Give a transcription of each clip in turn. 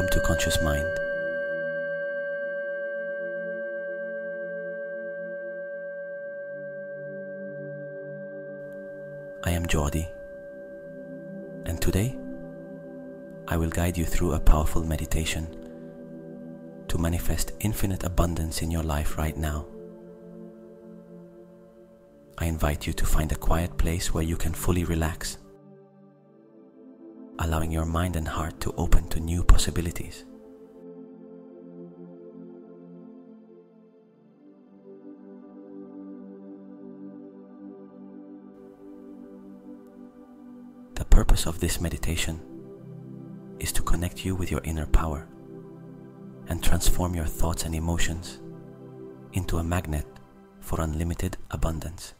welcome to Conscious Mind. I am Jyoti, and today I will guide you through a powerful meditation to manifest infinite abundance in your life right now. I invite you to find a quiet place where you can fully relax, allowing your mind and heart to open to new possibilities. The purpose of this meditation is to connect you with your inner power and transform your thoughts and emotions into a magnet for unlimited abundance.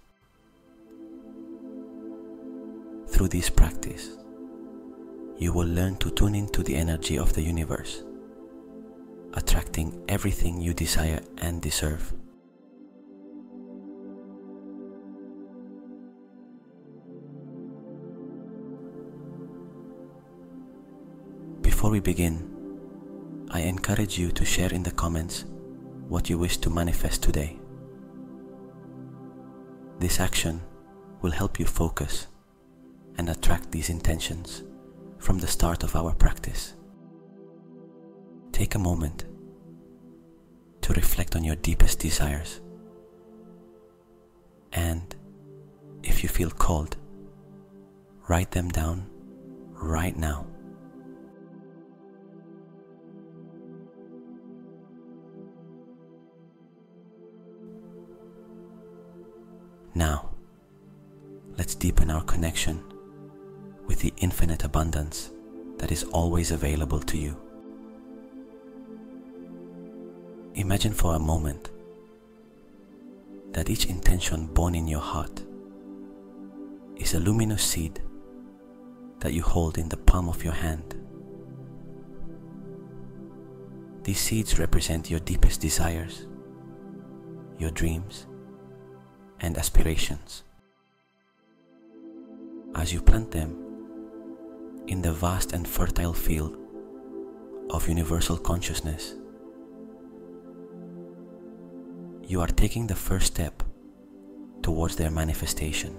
Through this practice, you will learn to tune into the energy of the universe, attracting everything you desire and deserve. Before we begin, I encourage you to share in the comments what you wish to manifest today. This action will help you focus and attract these intentions from the start of our practice. Take a moment to reflect on your deepest desires, and if you feel called, write them down right now. Now, let's deepen our connection with the infinite abundance that is always available to you. Imagine for a moment that each intention born in your heart is a luminous seed that you hold in the palm of your hand. These seeds represent your deepest desires, your dreams, and aspirations. As you plant them in the vast and fertile field of universal consciousness, you are taking the first step towards their manifestation.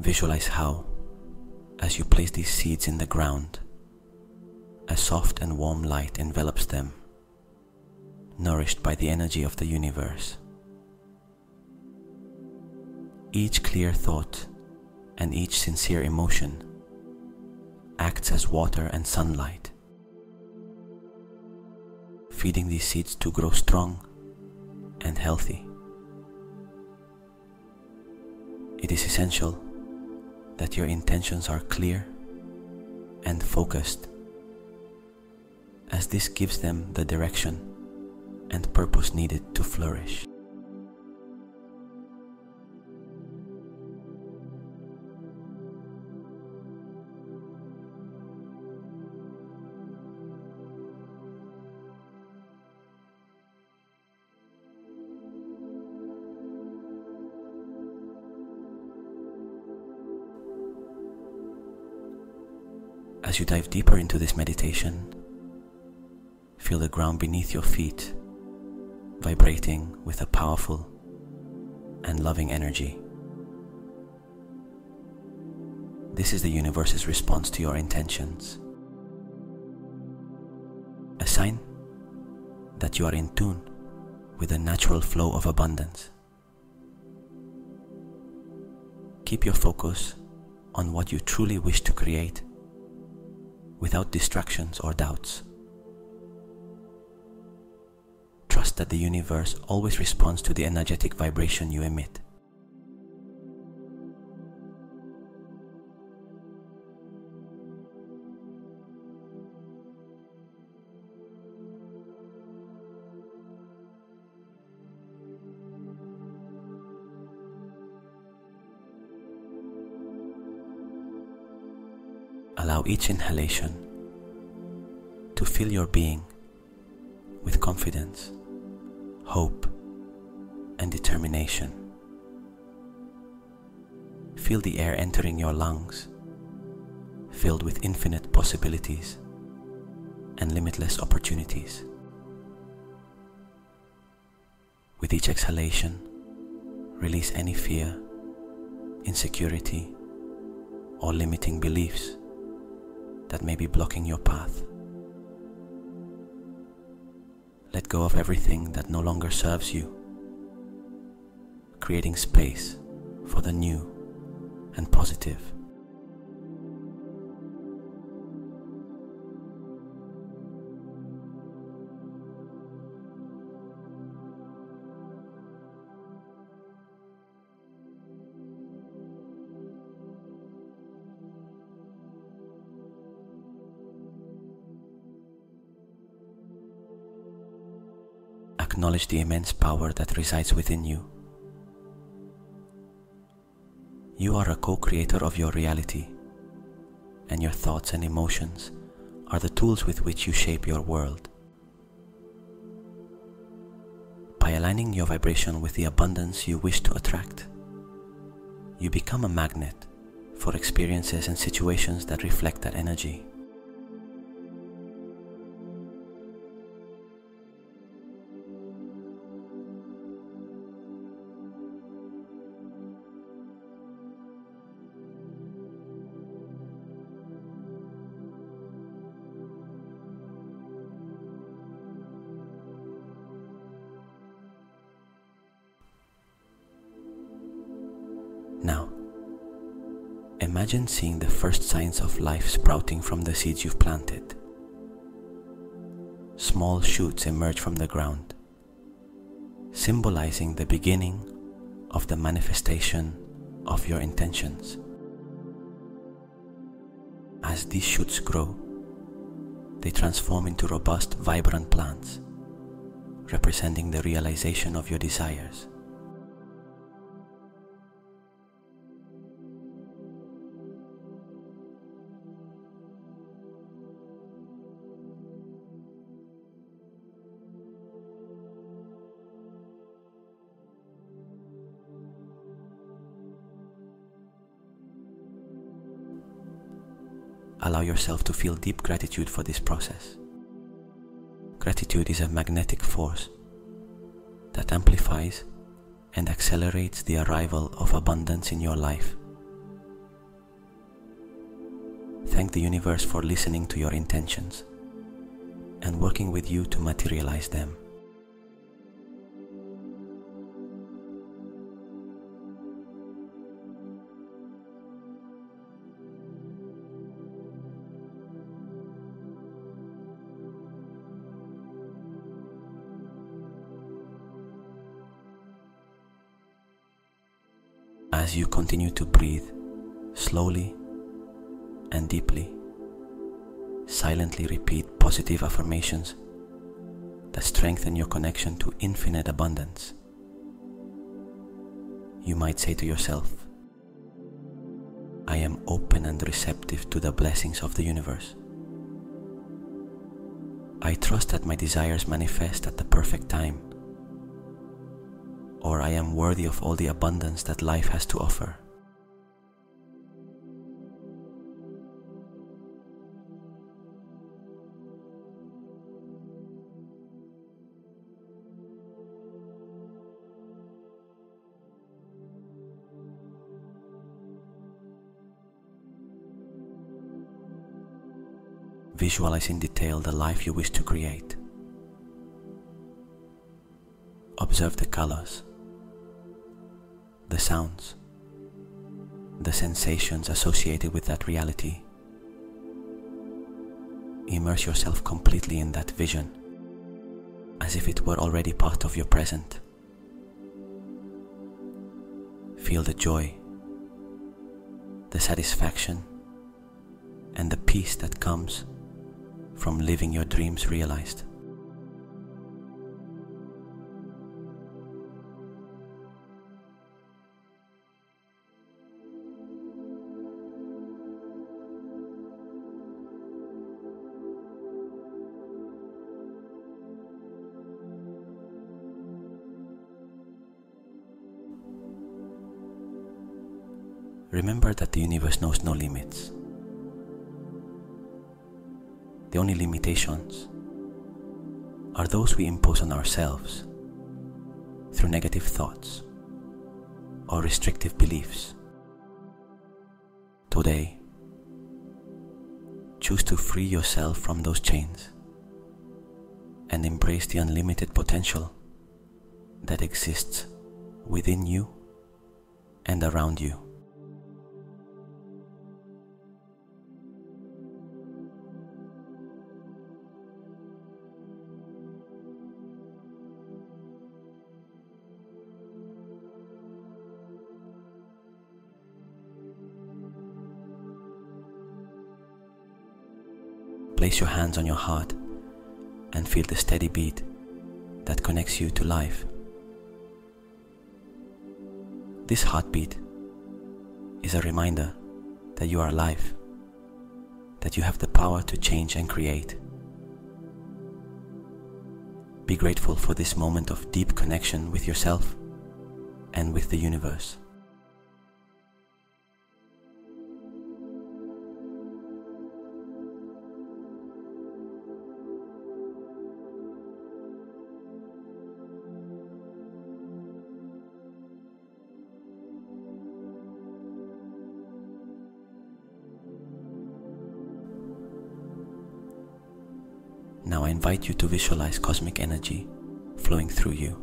Visualize how, as you place these seeds in the ground, a soft and warm light envelops them, nourished by the energy of the universe. Each clear thought and each sincere emotion acts as water and sunlight, feeding these seeds to grow strong and healthy. It is essential that your intentions are clear and focused, as this gives them the direction and purpose needed to flourish. As you dive deeper into this meditation, feel the ground beneath your feet vibrating with a powerful and loving energy. This is the universe's response to your intentions, a sign that you are in tune with the natural flow of abundance. Keep your focus on what you truly wish to create, without distractions or doubts. Trust that the universe always responds to the energetic vibration you emit. Allow each inhalation to fill your being with confidence, hope, and determination. Feel the air entering your lungs, filled with infinite possibilities and limitless opportunities. With each exhalation, release any fear, insecurity, or limiting beliefs that may be blocking your path. Let go of everything that no longer serves you, creating space for the new and positive. Acknowledge the immense power that resides within you. You are a co-creator of your reality, and your thoughts and emotions are the tools with which you shape your world. By aligning your vibration with the abundance you wish to attract, you become a magnet for experiences and situations that reflect that energy. Now, imagine seeing the first signs of life sprouting from the seeds you've planted. Small shoots emerge from the ground, symbolizing the beginning of the manifestation of your intentions. As these shoots grow, they transform into robust, vibrant plants, representing the realization of your desires. Allow yourself to feel deep gratitude for this process. Gratitude is a magnetic force that amplifies and accelerates the arrival of abundance in your life. Thank the universe for listening to your intentions and working with you to materialize them. As you continue to breathe slowly and deeply, silently repeat positive affirmations that strengthen your connection to infinite abundance. You might say to yourself, "I am open and receptive to the blessings of the universe. I trust that my desires manifest at the perfect time," or "I am worthy of all the abundance that life has to offer." Visualize in detail the life you wish to create. Observe the colors, the sounds, the sensations associated with that reality. Immerse yourself completely in that vision, as if it were already part of your present. Feel the joy, the satisfaction, and the peace that comes from living your dreams realized. Remember that the universe knows no limits. The only limitations are those we impose on ourselves through negative thoughts or restrictive beliefs. Today, choose to free yourself from those chains and embrace the unlimited potential that exists within you and around you. Place your hands on your heart and feel the steady beat that connects you to life. This heartbeat is a reminder that you are alive, that you have the power to change and create. Be grateful for this moment of deep connection with yourself and with the universe. Now I invite you to visualize cosmic energy flowing through you,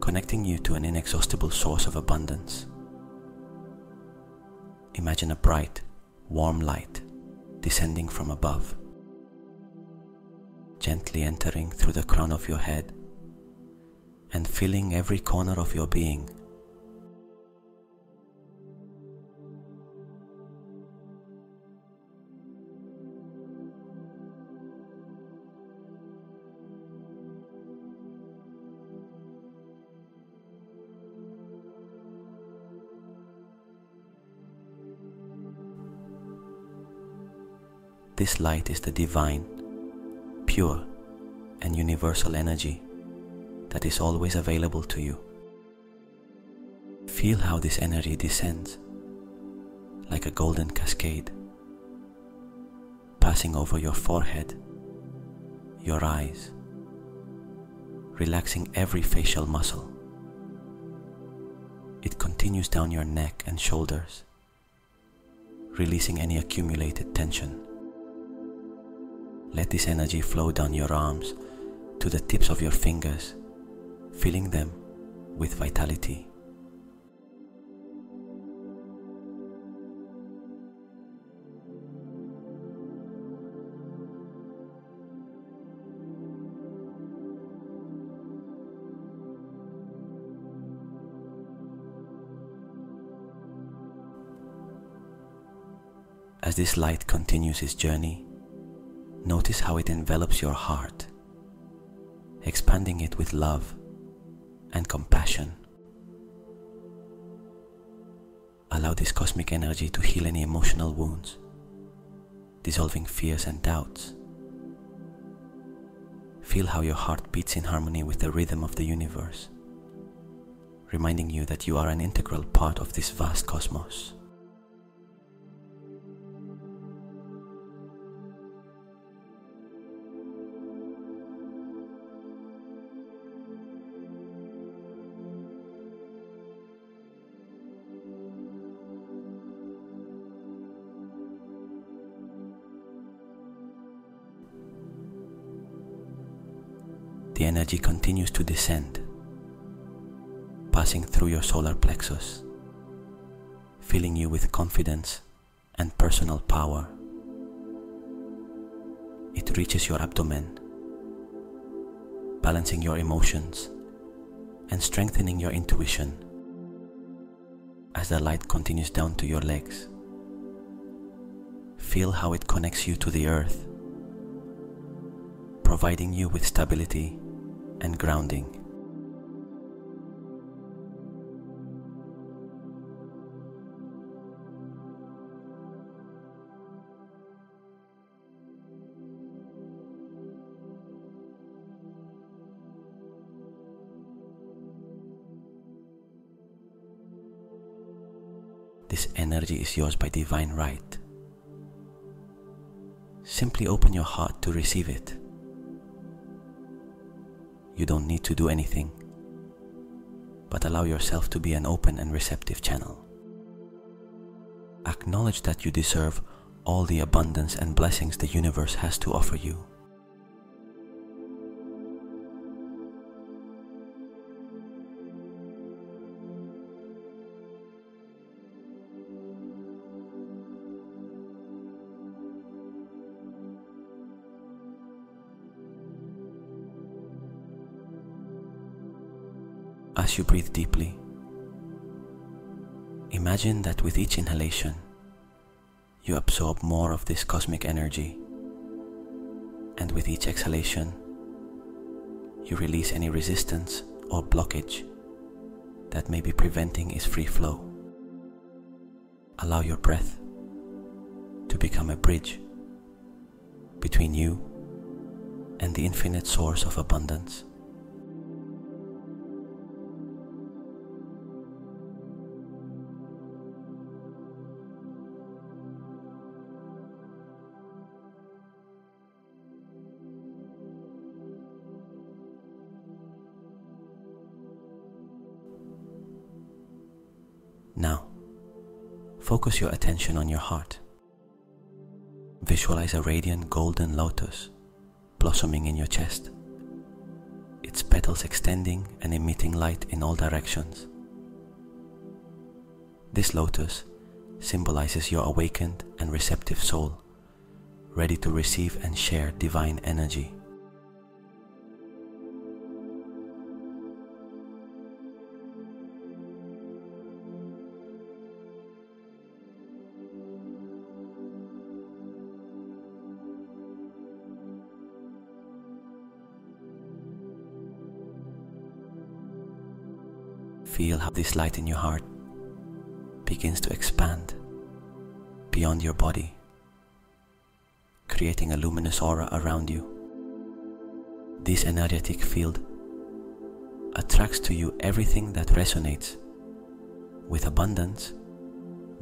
connecting you to an inexhaustible source of abundance. Imagine a bright, warm light descending from above, gently entering through the crown of your head and filling every corner of your being. This light is the divine, pure, and universal energy that is always available to you. Feel how this energy descends like a golden cascade, passing over your forehead, your eyes, relaxing every facial muscle. It continues down your neck and shoulders, releasing any accumulated tension. Let this energy flow down your arms to the tips of your fingers, filling them with vitality. As this light continues its journey, notice how it envelops your heart, expanding it with love and compassion. Allow this cosmic energy to heal any emotional wounds, dissolving fears and doubts. Feel how your heart beats in harmony with the rhythm of the universe, reminding you that you are an integral part of this vast cosmos. The energy continues to descend, passing through your solar plexus, filling you with confidence and personal power. It reaches your abdomen, balancing your emotions and strengthening your intuition. As the light continues down to your legs, feel how it connects you to the earth, providing you with stability and grounding. This energy is yours by divine right. Simply open your heart to receive it. You don't need to do anything, but allow yourself to be an open and receptive channel. Acknowledge that you deserve all the abundance and blessings the universe has to offer you. As you breathe deeply, imagine that with each inhalation, you absorb more of this cosmic energy, and with each exhalation, you release any resistance or blockage that may be preventing its free flow. Allow your breath to become a bridge between you and the infinite source of abundance. Now, focus your attention on your heart. Visualize a radiant golden lotus blossoming in your chest, its petals extending and emitting light in all directions. This lotus symbolizes your awakened and receptive soul, ready to receive and share divine energy. Feel how this light in your heart begins to expand beyond your body, creating a luminous aura around you. This energetic field attracts to you everything that resonates with abundance,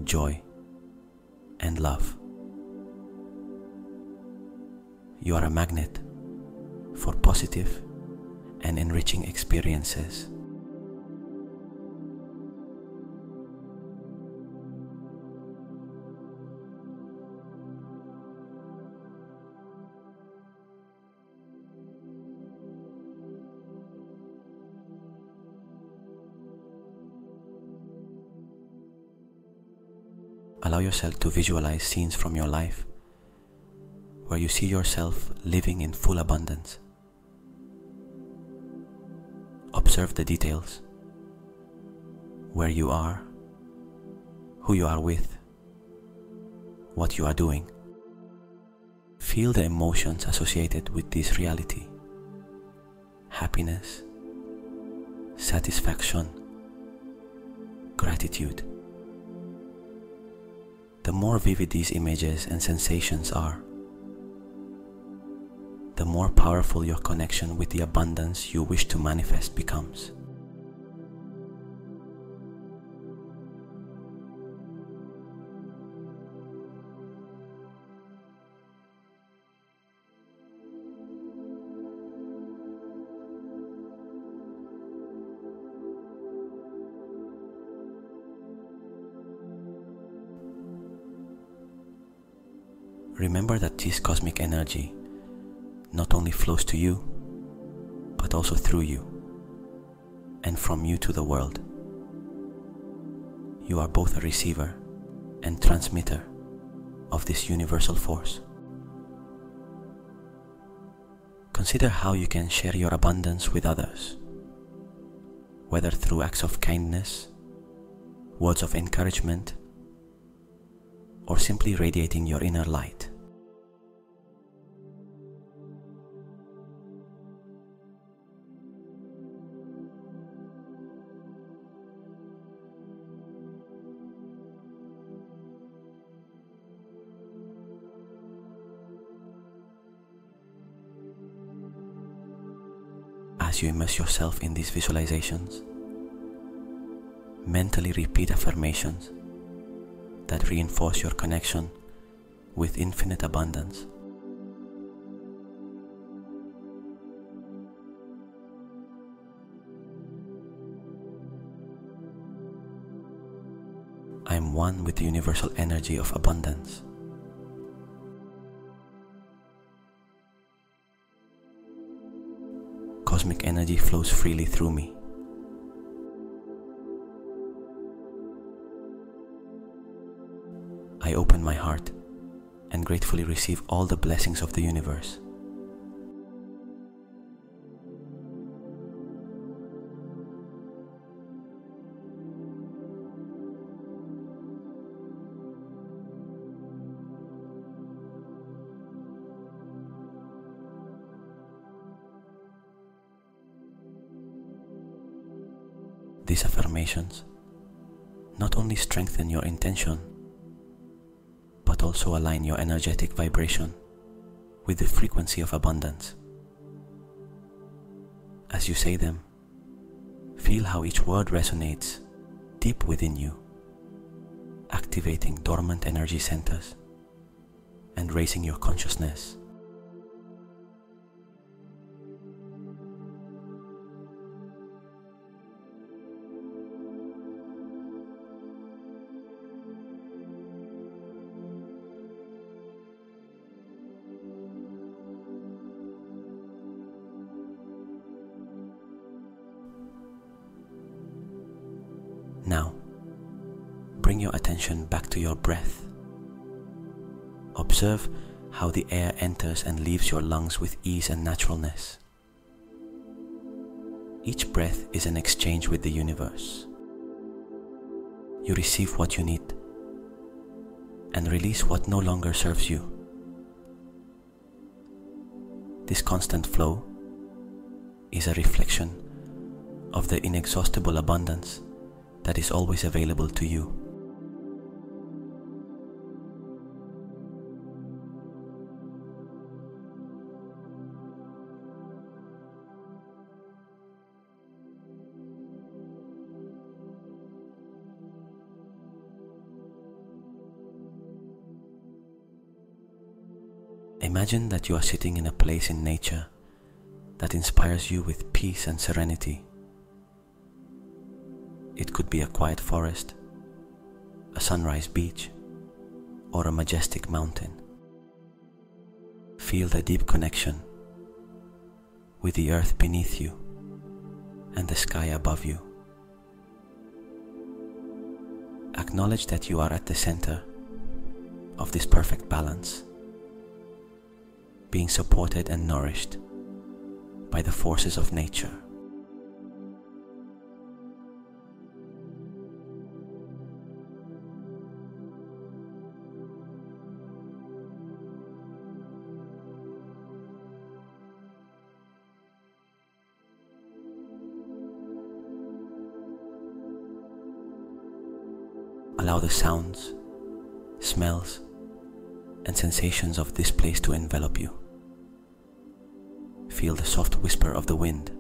joy, and love. You are a magnet for positive and enriching experiences. Allow yourself to visualize scenes from your life where you see yourself living in full abundance. Observe the details, where you are, who you are with, what you are doing. Feel the emotions associated with this reality: happiness, satisfaction, gratitude. The more vivid these images and sensations are, the more powerful your connection with the abundance you wish to manifest becomes. Remember that this cosmic energy not only flows to you, but also through you, and from you to the world. You are both a receiver and transmitter of this universal force. Consider how you can share your abundance with others, whether through acts of kindness, words of encouragement, or simply radiating your inner light. As you immerse yourself in these visualizations, mentally repeat affirmations that reinforce your connection with infinite abundance. I am one with the universal energy of abundance. Cosmic energy flows freely through me. I open my heart and gratefully receive all the blessings of the universe. These affirmations not only strengthen your intention, but also align your energetic vibration with the frequency of abundance. As you say them, feel how each word resonates deep within you, activating dormant energy centers and raising your consciousness. Now, bring your attention back to your breath. Observe how the air enters and leaves your lungs with ease and naturalness. Each breath is an exchange with the universe. You receive what you need and release what no longer serves you. This constant flow is a reflection of the inexhaustible abundance that is always available to you. Imagine that you are sitting in a place in nature that inspires you with peace and serenity. It could be a quiet forest, a sunrise beach, or a majestic mountain. Feel the deep connection with the earth beneath you and the sky above you. Acknowledge that you are at the center of this perfect balance, being supported and nourished by the forces of nature. Allow the sounds, smells, and sensations of this place to envelop you. Feel the soft whisper of the wind,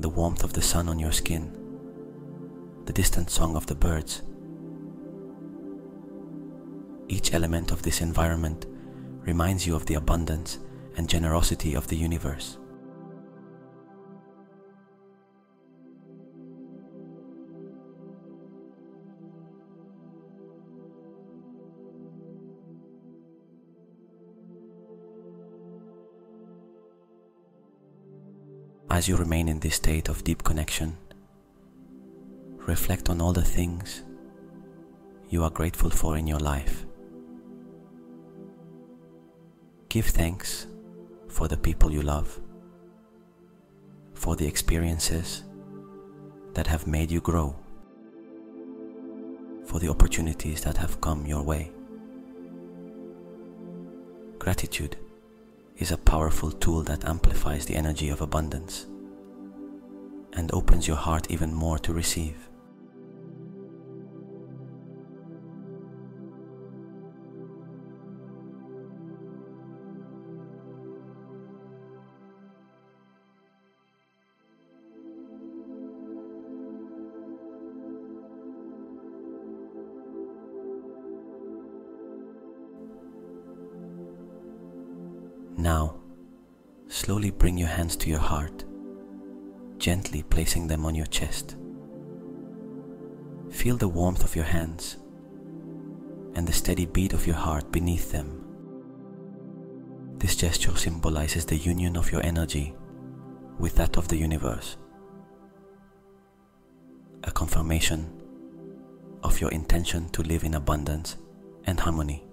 the warmth of the sun on your skin, the distant song of the birds. Each element of this environment reminds you of the abundance and generosity of the universe. As you remain in this state of deep connection, reflect on all the things you are grateful for in your life. Give thanks for the people you love, for the experiences that have made you grow, for the opportunities that have come your way. Gratitude is a powerful tool that amplifies the energy of abundance and opens your heart even more to receive. Now, slowly bring your hands to your heart, gently placing them on your chest. Feel the warmth of your hands and the steady beat of your heart beneath them. This gesture symbolizes the union of your energy with that of the universe, a confirmation of your intention to live in abundance and harmony.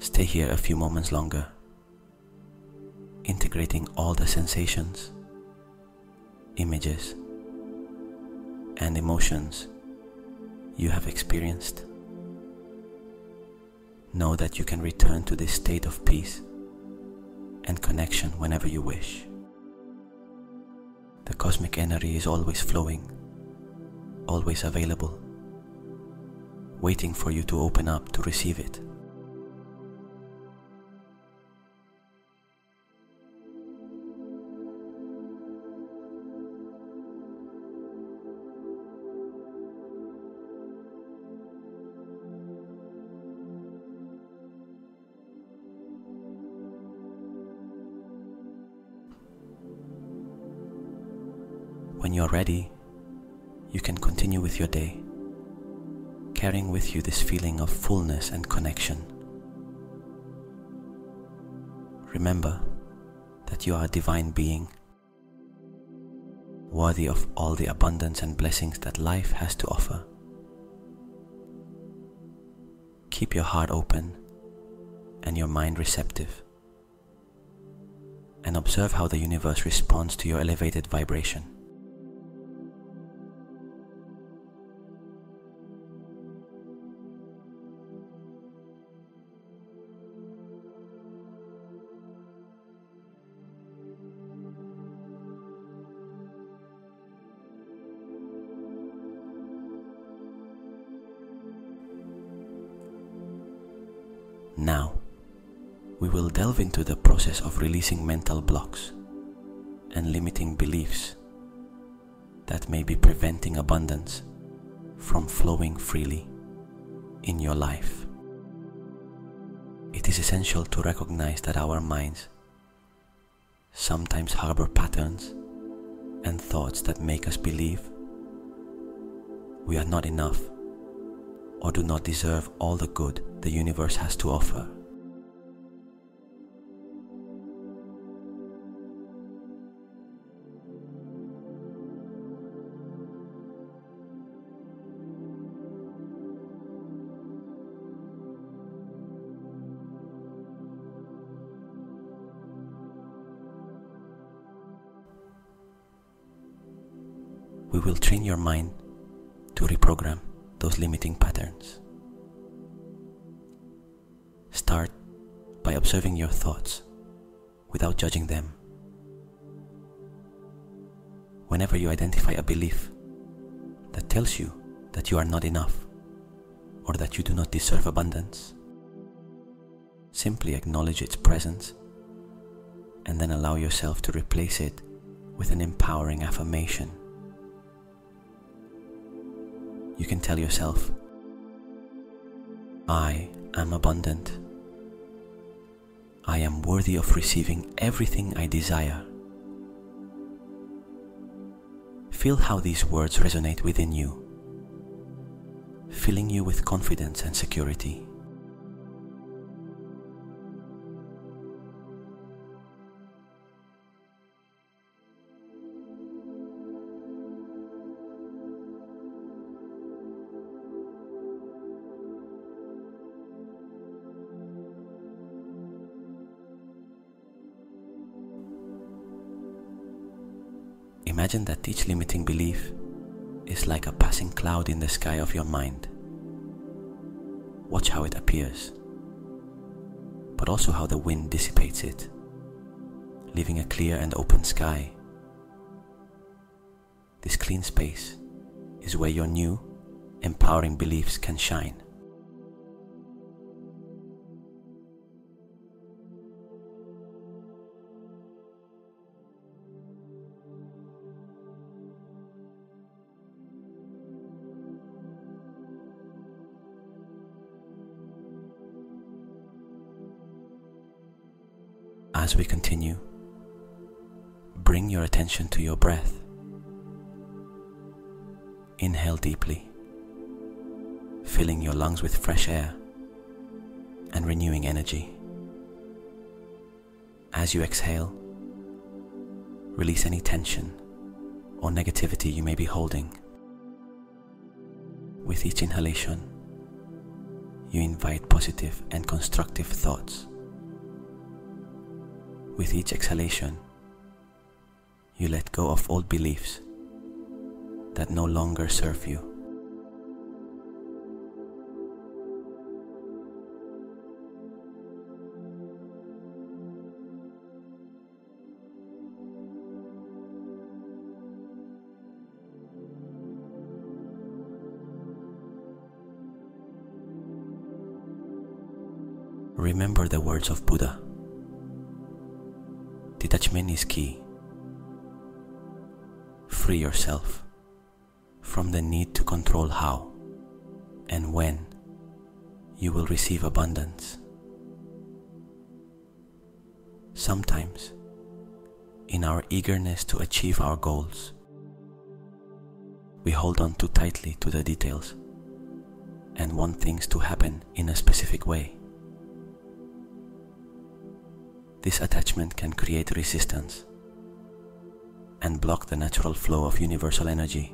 Stay here a few moments longer, integrating all the sensations, images, and emotions you have experienced. Know that you can return to this state of peace and connection whenever you wish. The cosmic energy is always flowing, always available, waiting for you to open up to receive it. When you're ready, you can continue with your day, carrying with you this feeling of fullness and connection. Remember that you are a divine being, worthy of all the abundance and blessings that life has to offer. Keep your heart open and your mind receptive, and observe how the universe responds to your elevated vibration. Now, we will delve into the process of releasing mental blocks and limiting beliefs that may be preventing abundance from flowing freely in your life. It is essential to recognize that our minds sometimes harbor patterns and thoughts that make us believe we are not enough or do not deserve all the good the universe has to offer. We will train your mind to reprogram those limiting patterns. Start by observing your thoughts without judging them. Whenever you identify a belief that tells you that you are not enough or that you do not deserve abundance, simply acknowledge its presence and then allow yourself to replace it with an empowering affirmation. You can tell yourself, I am abundant. I am worthy of receiving everything I desire. Feel how these words resonate within you, filling you with confidence and security. Imagine that each limiting belief is like a passing cloud in the sky of your mind. Watch how it appears, but also how the wind dissipates it, leaving a clear and open sky. This clean space is where your new, empowering beliefs can shine. As we continue, bring your attention to your breath. Inhale deeply, filling your lungs with fresh air and renewing energy. As you exhale, release any tension or negativity you may be holding. With each inhalation, you invite positive and constructive thoughts. With each exhalation, you let go of old beliefs that no longer serve you. Remember the words of Buddha. Detachment is key. Free yourself from the need to control how and when you will receive abundance. Sometimes, in our eagerness to achieve our goals, we hold on too tightly to the details and want things to happen in a specific way. This attachment can create resistance and block the natural flow of universal energy.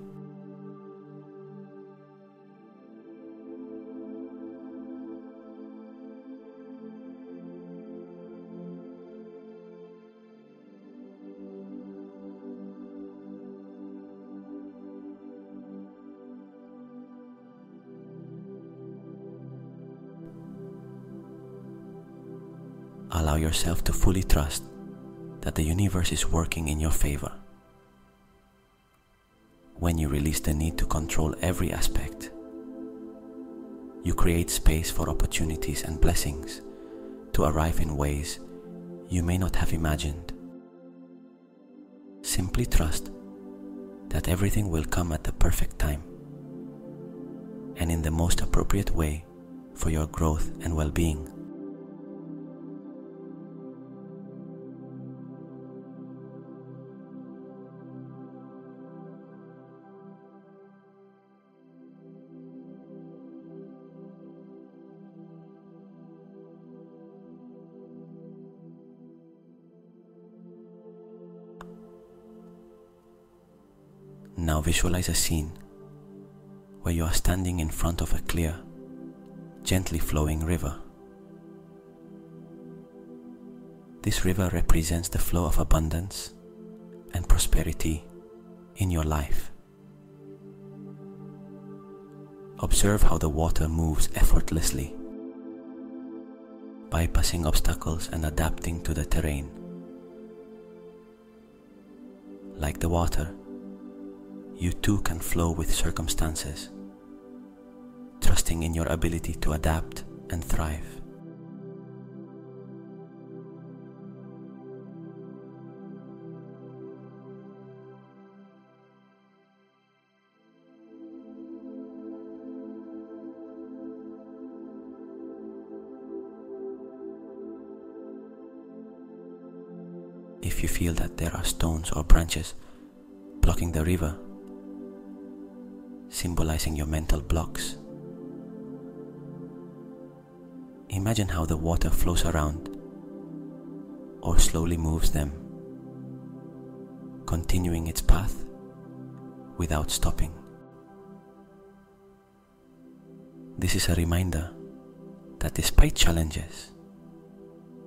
Allow yourself to fully trust that the universe is working in your favor. When you release the need to control every aspect, you create space for opportunities and blessings to arrive in ways you may not have imagined. Simply trust that everything will come at the perfect time and in the most appropriate way for your growth and well-being. Now visualize a scene where you are standing in front of a clear, gently flowing river. This river represents the flow of abundance and prosperity in your life. Observe how the water moves effortlessly, bypassing obstacles and adapting to the terrain. Like the water, you too can flow with circumstances, trusting in your ability to adapt and thrive. If you feel that there are stones or branches blocking the river, symbolizing your mental blocks, imagine how the water flows around or slowly moves them, continuing its path without stopping. This is a reminder that despite challenges,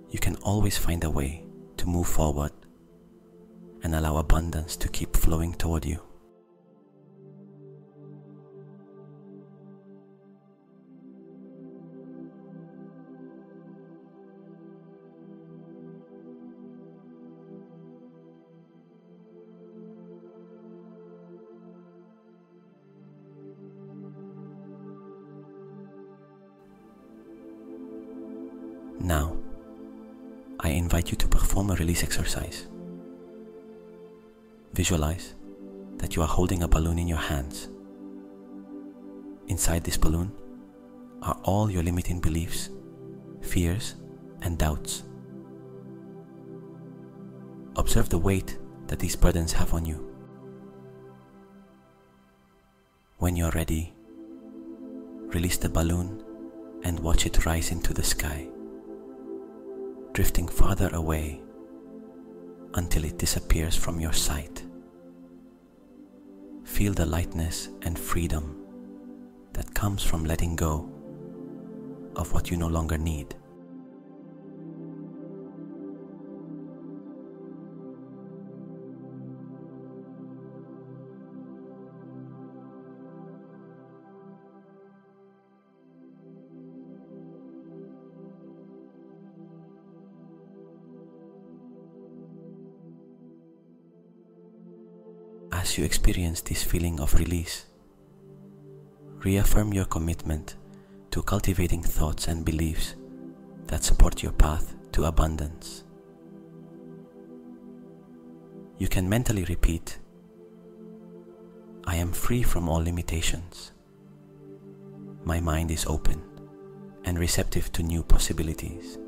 you can always find a way to move forward and allow abundance to keep flowing toward you. Now, I invite you to perform a release exercise. Visualize that you are holding a balloon in your hands. Inside this balloon are all your limiting beliefs, fears, and doubts. Observe the weight that these burdens have on you. When you're ready, release the balloon and watch it rise into the sky, drifting farther away until it disappears from your sight. Feel the lightness and freedom that comes from letting go of what you no longer need. As you experience this feeling of release, reaffirm your commitment to cultivating thoughts and beliefs that support your path to abundance. You can mentally repeat, "I am free from all limitations. My mind is open and receptive to new possibilities."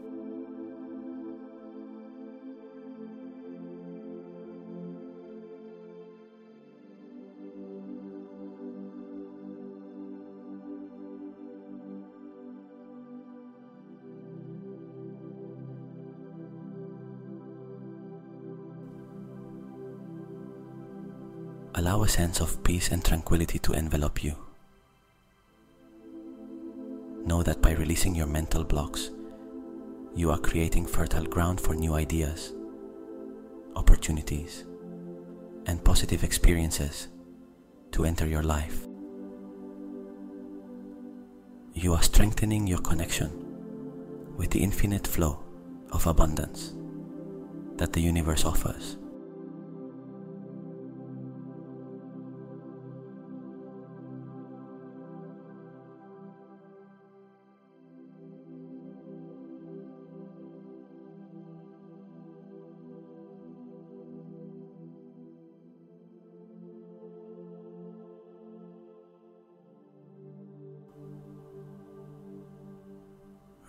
Allow a sense of peace and tranquility to envelop you. Know that by releasing your mental blocks, you are creating fertile ground for new ideas, opportunities, and positive experiences to enter your life. You are strengthening your connection with the infinite flow of abundance that the universe offers.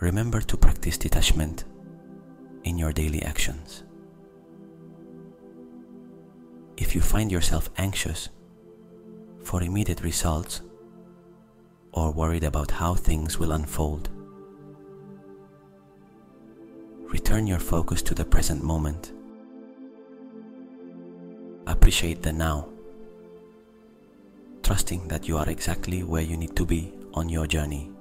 Remember to practice detachment in your daily actions. If you find yourself anxious for immediate results or worried about how things will unfold, return your focus to the present moment. Appreciate the now, trusting that you are exactly where you need to be on your journey.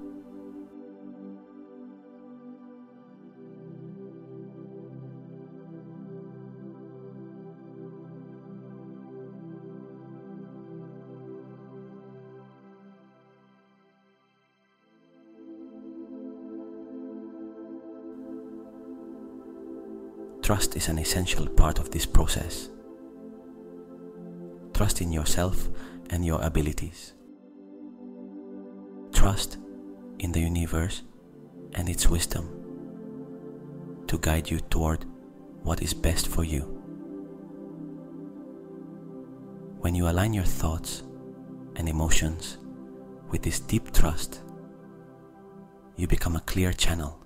Trust is an essential part of this process. Trust in yourself and your abilities. Trust in the universe and its wisdom to guide you toward what is best for you. When you align your thoughts and emotions with this deep trust, you become a clear channel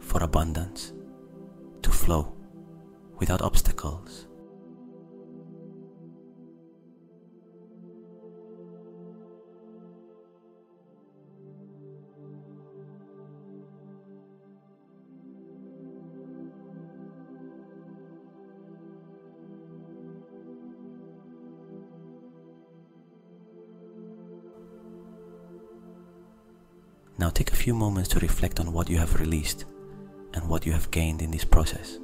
for abundance to flow without obstacles. Now take a few moments to reflect on what you have released and what you have gained in this process.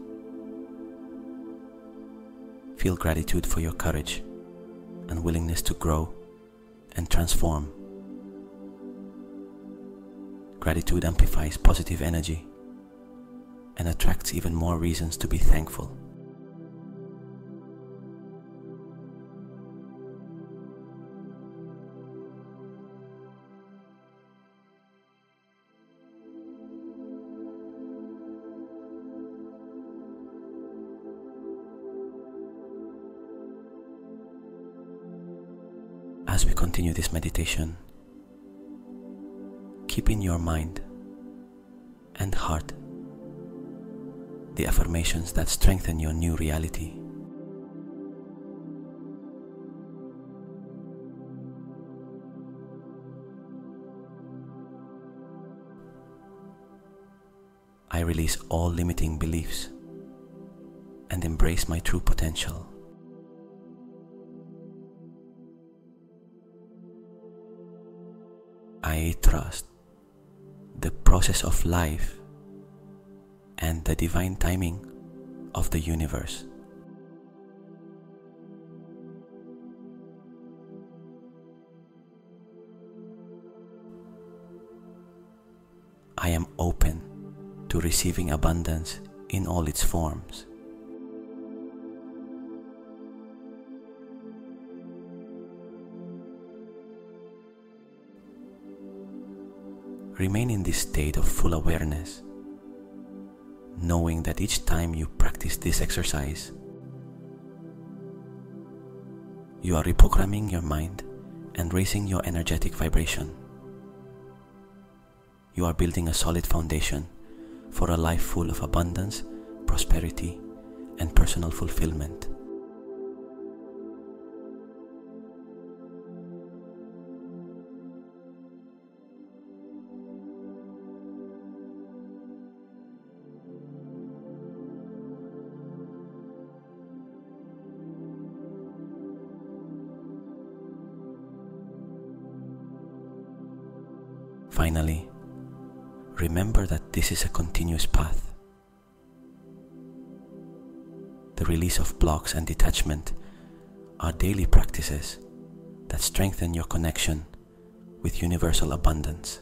Feel gratitude for your courage and willingness to grow and transform. Gratitude amplifies positive energy and attracts even more reasons to be thankful. As we continue this meditation, keep in your mind and heart the affirmations that strengthen your new reality. I release all limiting beliefs and embrace my true potential. I trust the process of life and the divine timing of the universe. I am open to receiving abundance in all its forms. Remain in this state of full awareness, knowing that each time you practice this exercise, you are reprogramming your mind and raising your energetic vibration. You are building a solid foundation for a life full of abundance, prosperity, and personal fulfillment. Finally, remember that this is a continuous path. The release of blocks and detachment are daily practices that strengthen your connection with universal abundance.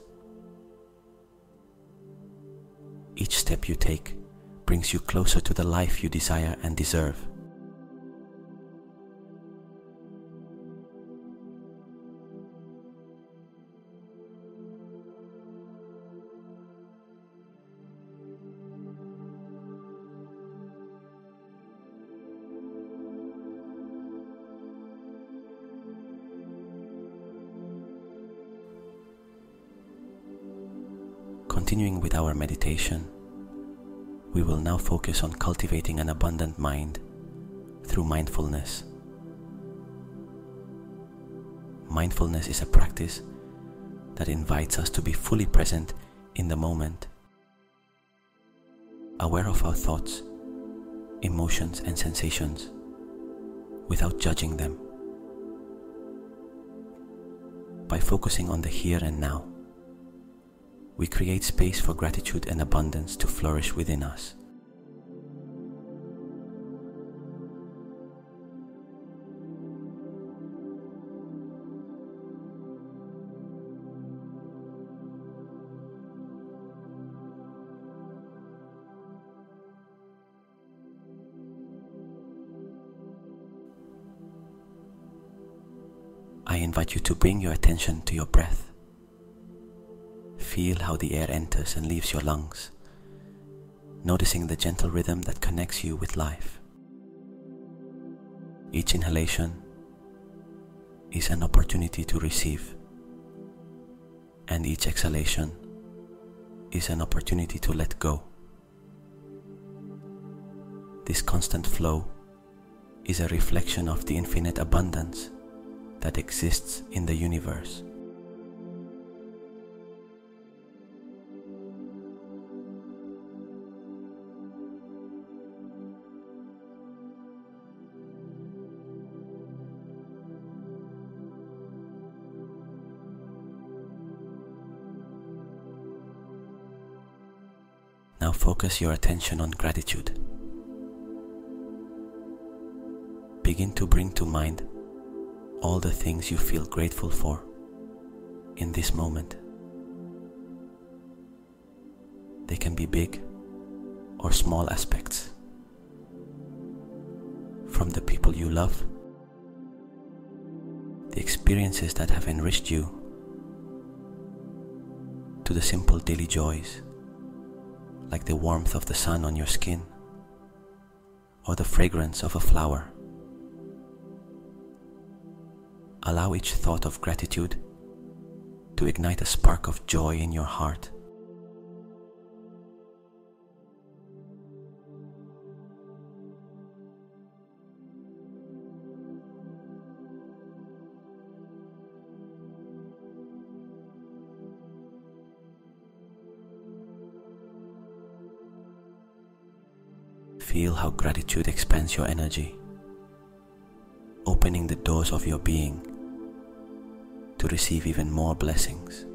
Each step you take brings you closer to the life you desire and deserve. Continuing with our meditation, we will now focus on cultivating an abundant mind through mindfulness. Mindfulness is a practice that invites us to be fully present in the moment, aware of our thoughts, emotions, and sensations, without judging them. By focusing on the here and now, we create space for gratitude and abundance to flourish within us. I invite you to bring your attention to your breath. Feel how the air enters and leaves your lungs, noticing the gentle rhythm that connects you with life. Each inhalation is an opportunity to receive, and each exhalation is an opportunity to let go. This constant flow is a reflection of the infinite abundance that exists in the universe. Now focus your attention on gratitude. Begin to bring to mind all the things you feel grateful for in this moment. They can be big or small aspects, from the people you love, the experiences that have enriched you, to the simple daily joys, like the warmth of the sun on your skin, or the fragrance of a flower. Allow each thought of gratitude to ignite a spark of joy in your heart. feel how gratitude expands your energy, opening the doors of your being to receive even more blessings.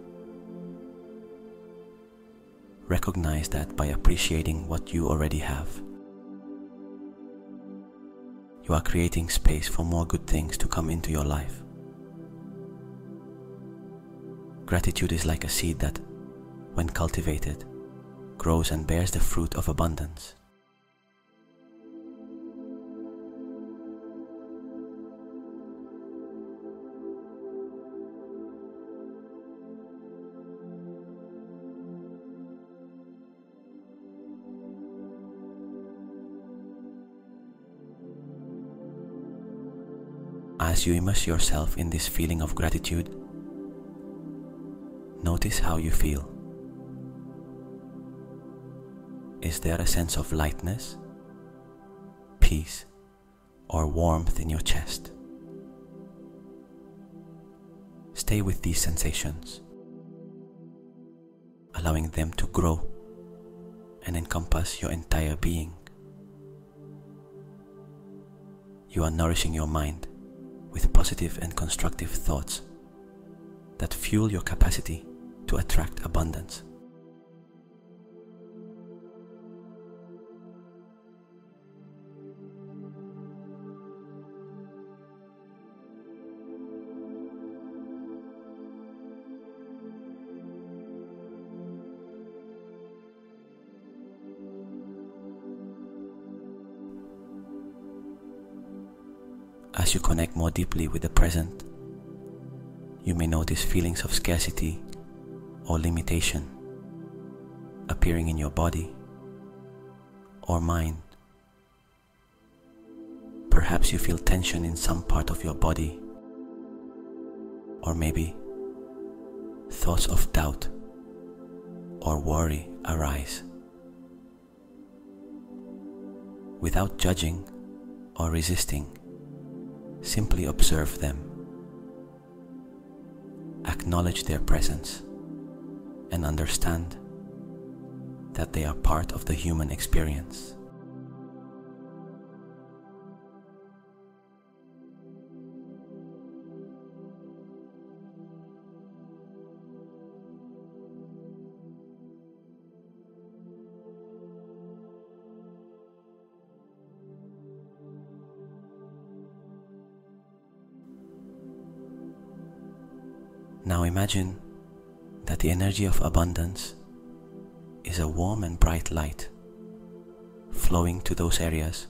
Recognize that by appreciating what you already have, you are creating space for more good things to come into your life. Gratitude is like a seed that, when cultivated, grows and bears the fruit of abundance. As you immerse yourself in this feeling of gratitude, notice how you feel. Is there a sense of lightness, peace, or warmth in your chest? Stay with these sensations, allowing them to grow and encompass your entire being. You are nourishing your mind with positive and constructive thoughts that fuel your capacity to attract abundance. As you connect more deeply with the present, you may notice feelings of scarcity or limitation appearing in your body or mind. Perhaps you feel tension in some part of your body, or maybe thoughts of doubt or worry arise. Without judging or resisting, simply observe them. Acknowledge their presence and understand that they are part of the human experience. Now imagine that the energy of abundance is a warm and bright light flowing to those areas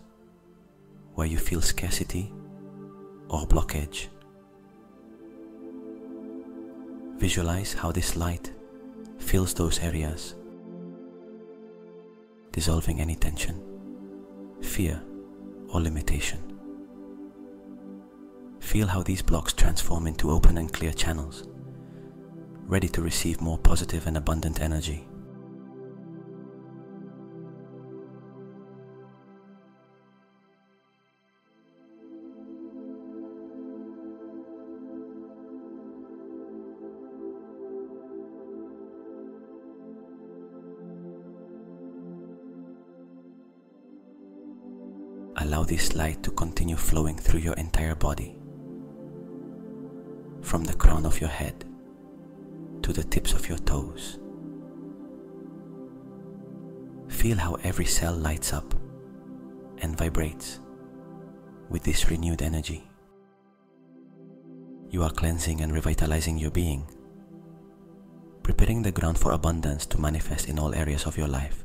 where you feel scarcity or blockage. Visualize how this light fills those areas, dissolving any tension, fear, or limitation. Feel how these blocks transform into open and clear channels, ready to receive more positive and abundant energy. Allow this light to continue flowing through your entire body, from the crown of your head to the tips of your toes. Feel how every cell lights up and vibrates with this renewed energy. You are cleansing and revitalizing your being, preparing the ground for abundance to manifest in all areas of your life.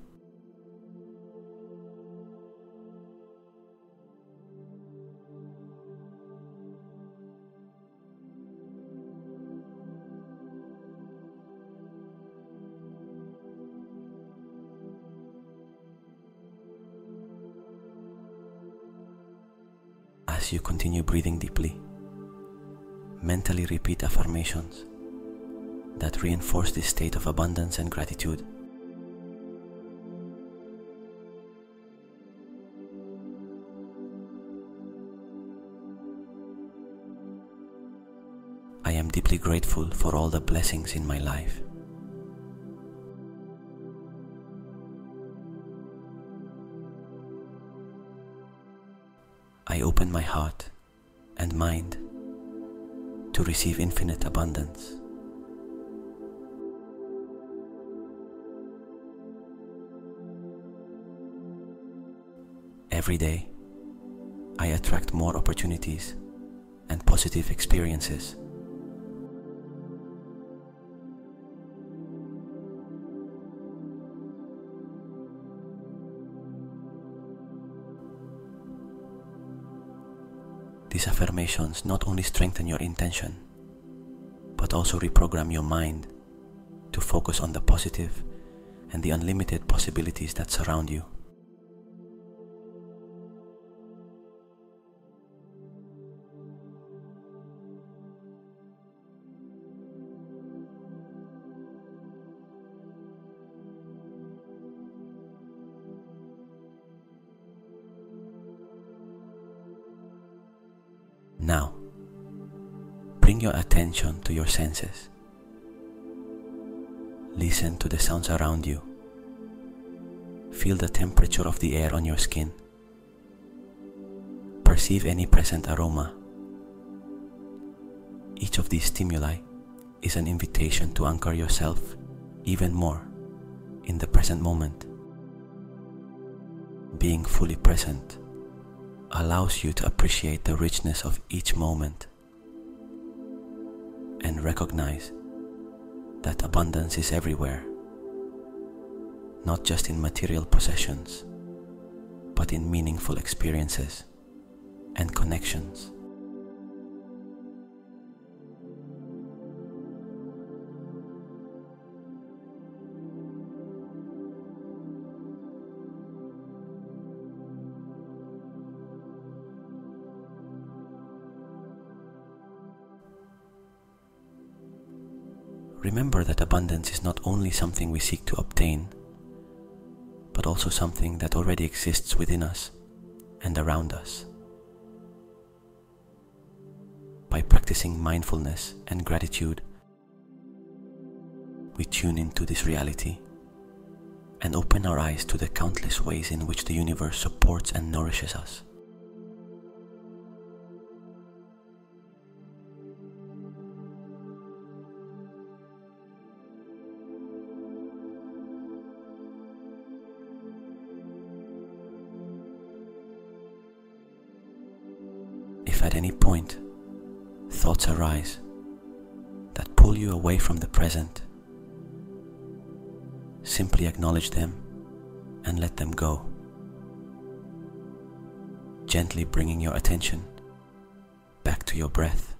As you continue breathing deeply, mentally repeat affirmations that reinforce this state of abundance and gratitude. I am deeply grateful for all the blessings in my life. I open my heart and mind to receive infinite abundance. Every day, I attract more opportunities and positive experiences. These affirmations not only strengthen your intention, but also reprogram your mind to focus on the positive and the unlimited possibilities that surround you. Now, bring your attention to your senses. Listen to the sounds around you. Feel the temperature of the air on your skin. Perceive any present aroma. Each of these stimuli is an invitation to anchor yourself even more in the present moment. Being fully present allows you to appreciate the richness of each moment and recognize that abundance is everywhere, not just in material possessions, but in meaningful experiences and connections. Remember that abundance is not only something we seek to obtain, but also something that already exists within us and around us. By practicing mindfulness and gratitude, we tune into this reality and open our eyes to the countless ways in which the universe supports and nourishes us. If at any point, thoughts arise that pull you away from the present, simply acknowledge them and let them go, gently bringing your attention back to your breath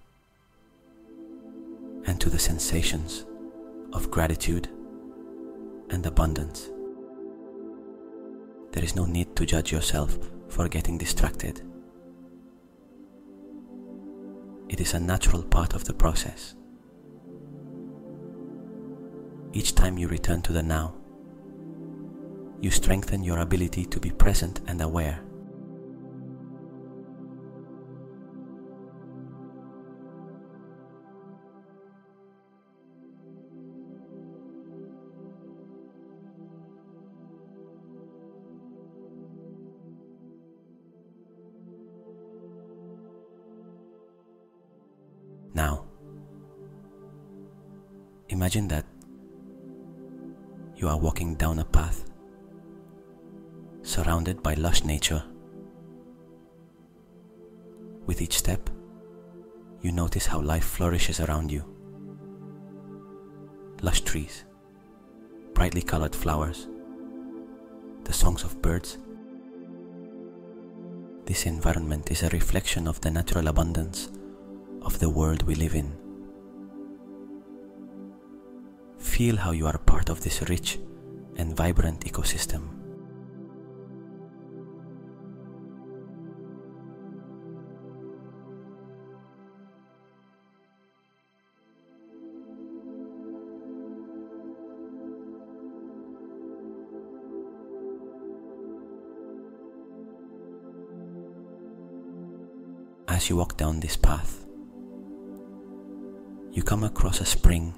and to the sensations of gratitude and abundance. There is no need to judge yourself for getting distracted. It is a natural part of the process. Each time you return to the now, you strengthen your ability to be present and aware. Now, imagine that you are walking down a path surrounded by lush nature. With each step, you notice how life flourishes around you. Lush trees, brightly colored flowers, the songs of birds. This environment is a reflection of the natural abundance of the world we live in. Feel how you are part of this rich and vibrant ecosystem. As you walk down this path, you come across a spring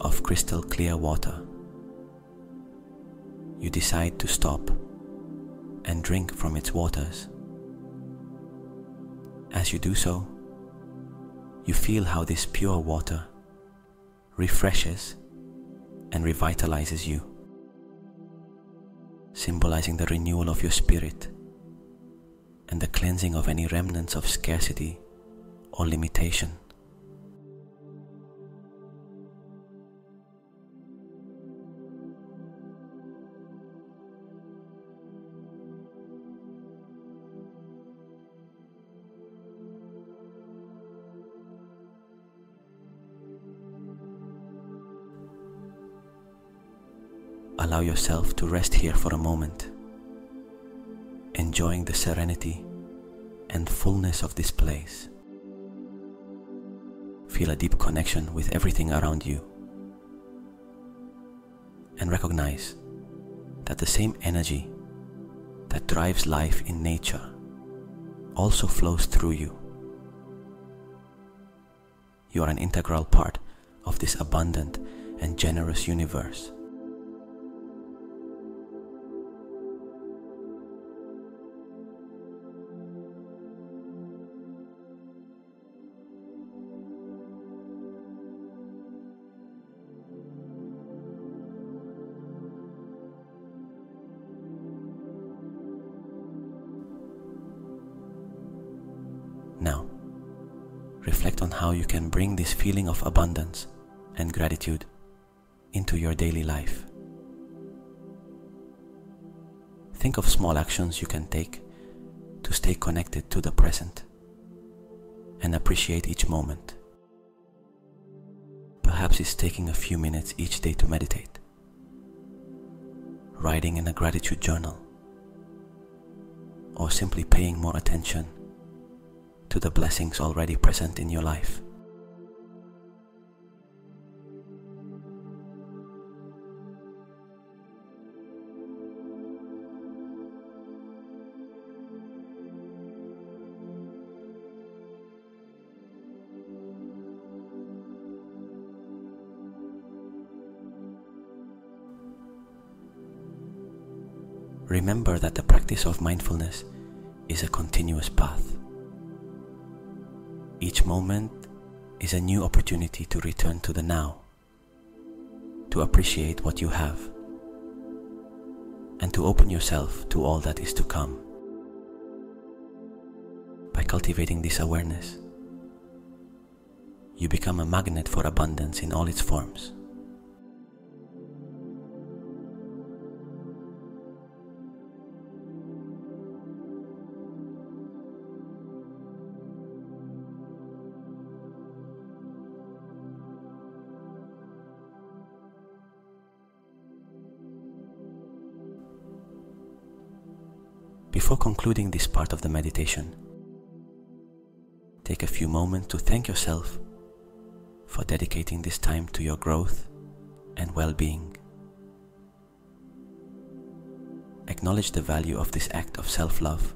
of crystal clear water. You decide to stop and drink from its waters. As you do so, you feel how this pure water refreshes and revitalizes you, symbolizing the renewal of your spirit and the cleansing of any remnants of scarcity or limitation. Allow yourself to rest here for a moment, enjoying the serenity and fullness of this place. Feel a deep connection with everything around you, and recognize that the same energy that drives life in nature also flows through you. You are an integral part of this abundant and generous universe. Now, reflect on how you can bring this feeling of abundance and gratitude into your daily life. Think of small actions you can take to stay connected to the present and appreciate each moment. Perhaps it's taking a few minutes each day to meditate, writing in a gratitude journal, or simply paying more attention to the blessings already present in your life. Remember that the practice of mindfulness is a continuous path. Each moment is a new opportunity to return to the now, to appreciate what you have, and to open yourself to all that is to come. By cultivating this awareness, you become a magnet for abundance in all its forms. Before concluding this part of the meditation, take a few moments to thank yourself for dedicating this time to your growth and well-being. Acknowledge the value of this act of self-love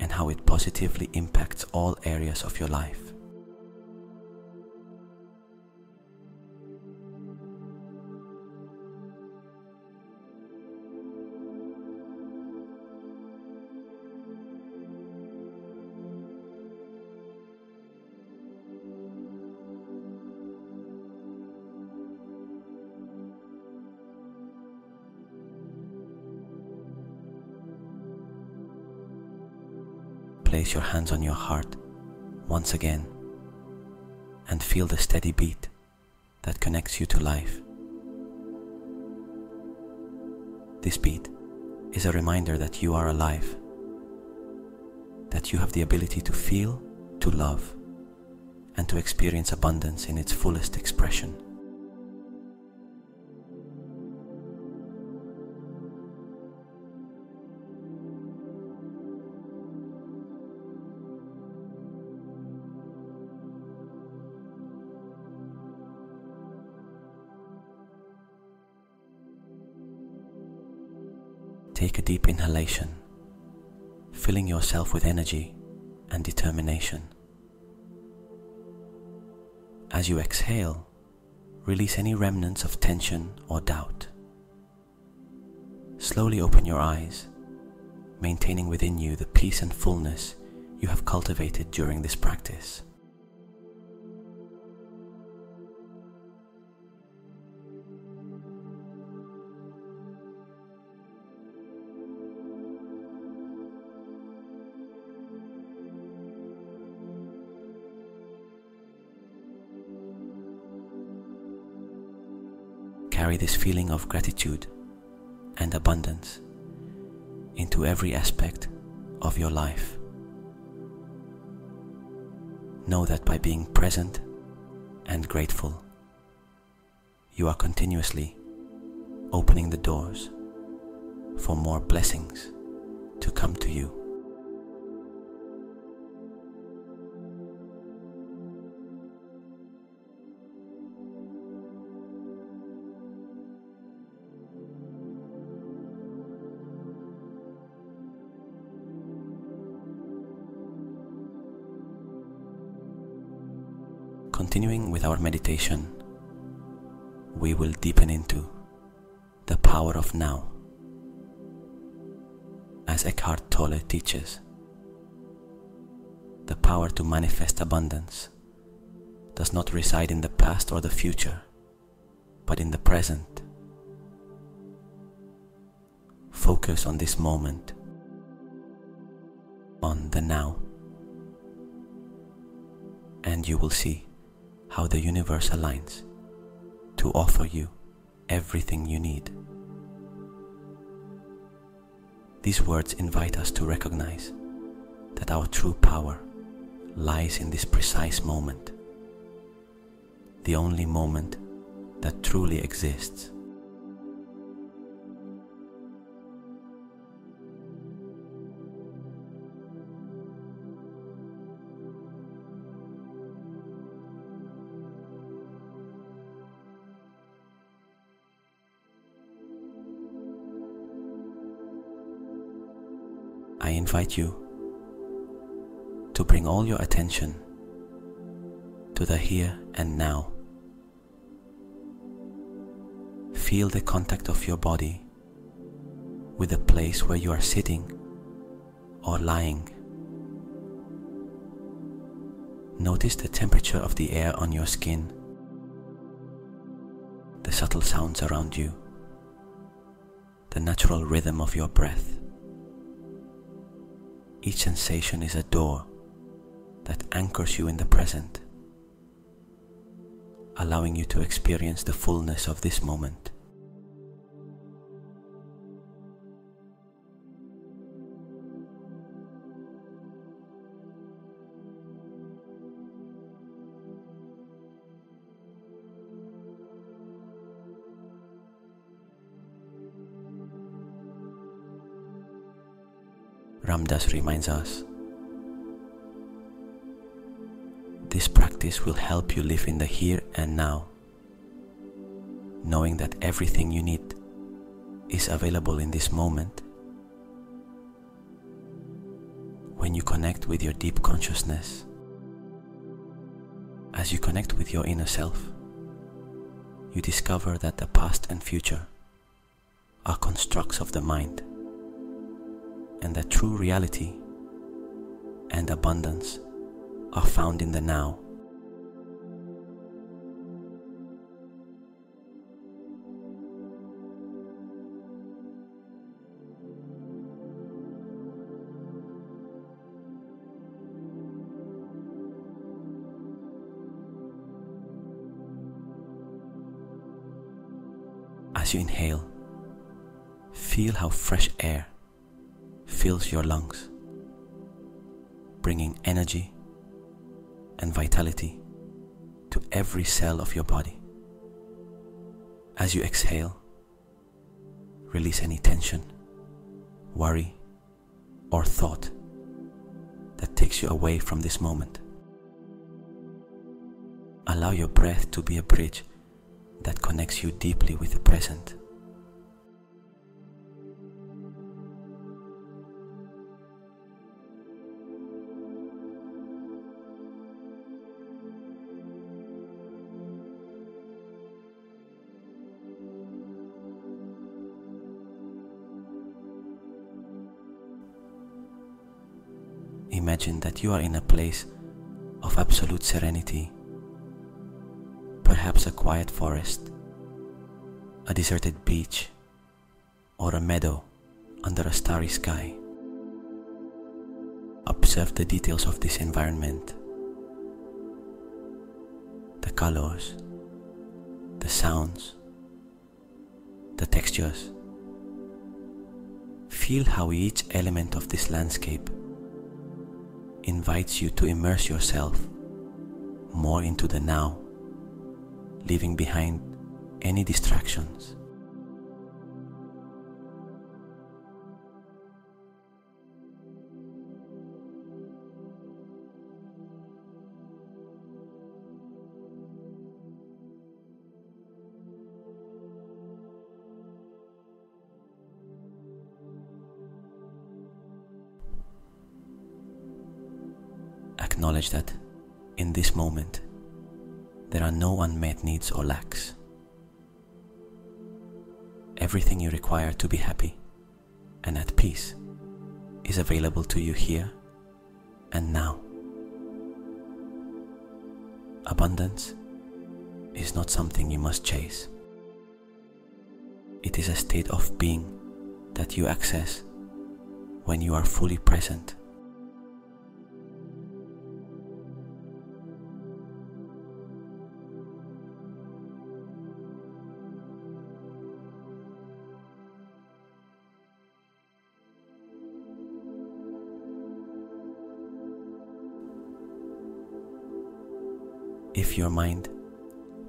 and how it positively impacts all areas of your life. Place your hands on your heart once again and feel the steady beat that connects you to life. This beat is a reminder that you are alive, that you have the ability to feel, to love, and to experience abundance in its fullest expression. Take a deep inhalation, filling yourself with energy and determination. As you exhale, release any remnants of tension or doubt. Slowly open your eyes, maintaining within you the peace and fullness you have cultivated during this practice. Carry this feeling of gratitude and abundance into every aspect of your life. Know that by being present and grateful, you are continuously opening the doors for more blessings to come to you. Continuing with our meditation, we will deepen into the power of now. As Eckhart Tolle teaches, the power to manifest abundance does not reside in the past or the future, but in the present. Focus on this moment, on the now, and you will see how the universe aligns to offer you everything you need. These words invite us to recognize that our true power lies in this precise moment, the only moment that truly exists. I invite you to bring all your attention to the here and now. Feel the contact of your body with the place where you are sitting or lying. Notice the temperature of the air on your skin, the subtle sounds around you, the natural rhythm of your breath. Each sensation is a door that anchors you in the present, allowing you to experience the fullness of this moment. Ramdas reminds us, this practice will help you live in the here and now, knowing that everything you need is available in this moment. When you connect with your deep consciousness, as you connect with your inner self, you discover that the past and future are constructs of the mind, and that true reality and abundance are found in the now. As you inhale, feel how fresh air fills your lungs, bringing energy and vitality to every cell of your body. As you exhale, release any tension, worry, or thought that takes you away from this moment. Allow your breath to be a bridge that connects you deeply with the present. imagine that you are in a place of absolute serenity, perhaps a quiet forest, a deserted beach, or a meadow under a starry sky. Observe the details of this environment, the colors, the sounds, the textures. Feel how each element of this landscape invites you to immerse yourself more into the now, leaving behind any distractions. Acknowledge that in this moment there are no unmet needs or lacks. Everything you require to be happy and at peace is available to you here and now. Abundance is not something you must chase. It is a state of being that you access when you are fully present. If your mind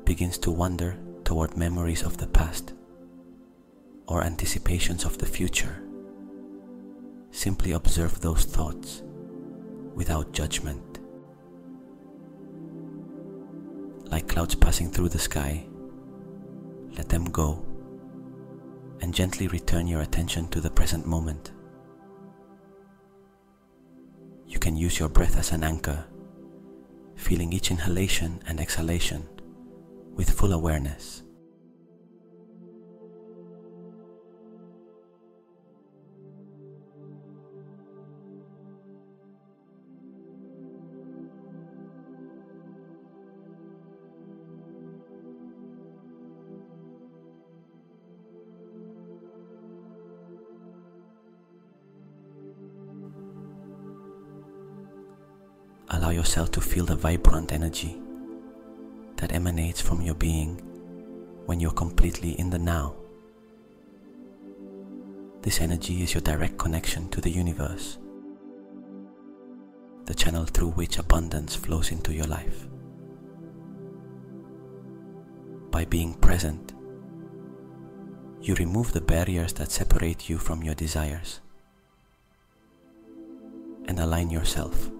begins to wander toward memories of the past or anticipations of the future, simply observe those thoughts without judgment. Like clouds passing through the sky, let them go and gently return your attention to the present moment. You can use your breath as an anchor, feeling each inhalation and exhalation with full awareness. Allow yourself to feel the vibrant energy that emanates from your being when you're completely in the now. This energy is your direct connection to the universe, the channel through which abundance flows into your life. By being present, you remove the barriers that separate you from your desires and align yourself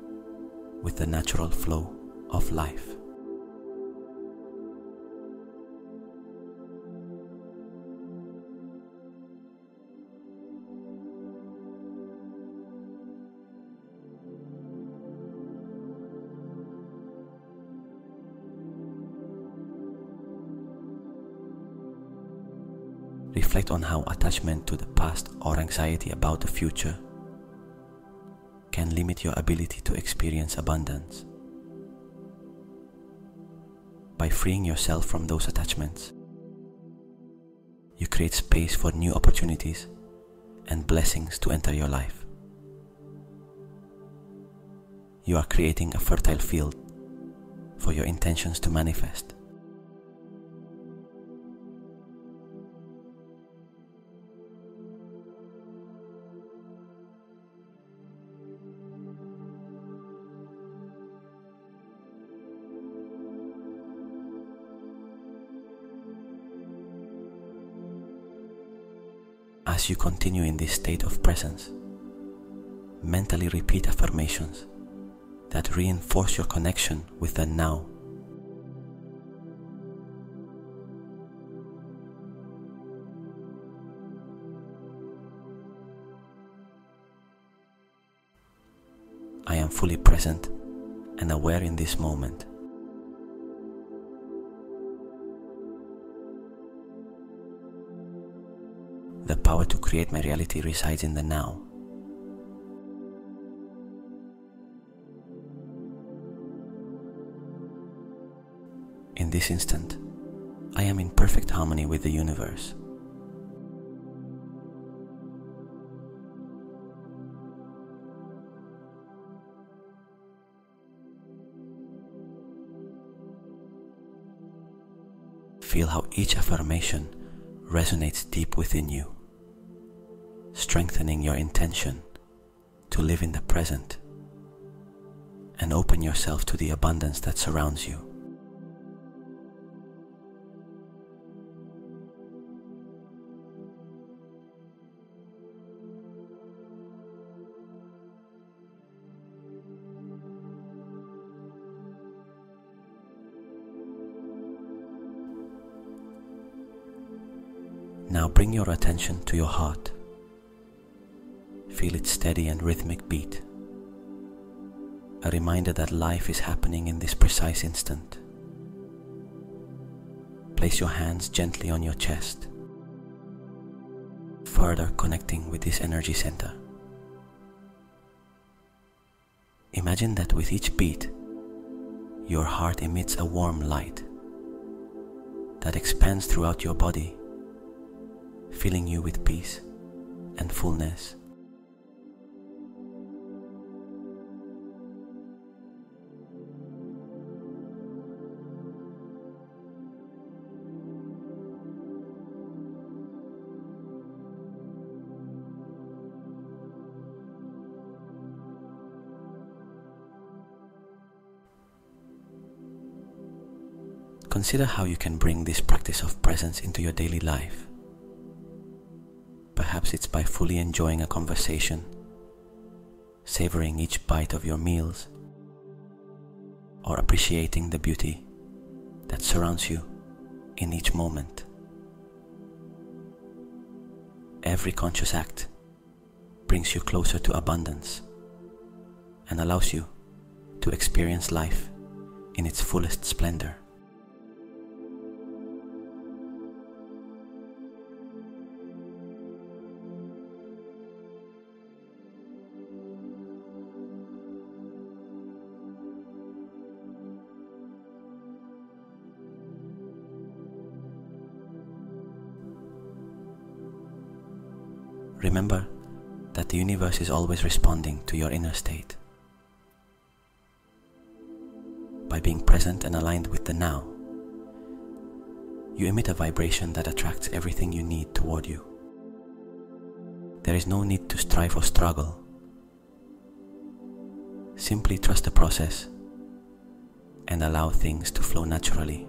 with the natural flow of life. Reflect on how attachment to the past or anxiety about the future can limit your ability to experience abundance. By freeing yourself from those attachments, you create space for new opportunities and blessings to enter your life. You are creating a fertile field for your intentions to manifest. As you continue in this state of presence, mentally repeat affirmations that reinforce your connection with the now. I am fully present and aware in this moment. The power to create my reality resides in the now. this instant, I am in perfect harmony with the universe. Feel how each affirmation resonates deep within you, strengthening your intention to live in the present and open yourself to the abundance that surrounds you. Now bring your attention to your heart. Feel its steady and rhythmic beat, a reminder that life is happening in this precise instant. Place your hands gently on your chest, further connecting with this energy center. Imagine that with each beat, your heart emits a warm light that expands throughout your body, filling you with peace and fullness. Consider how you can bring this practice of presence into your daily life. Perhaps it's by fully enjoying a conversation, savoring each bite of your meals, or appreciating the beauty that surrounds you in each moment. Every conscious act brings you closer to abundance and allows you to experience life in its fullest splendor. Remember that the universe is always responding to your inner state. By being present and aligned with the now, you emit a vibration that attracts everything you need toward you. There is no need to strive or struggle. Simply trust the process and allow things to flow naturally.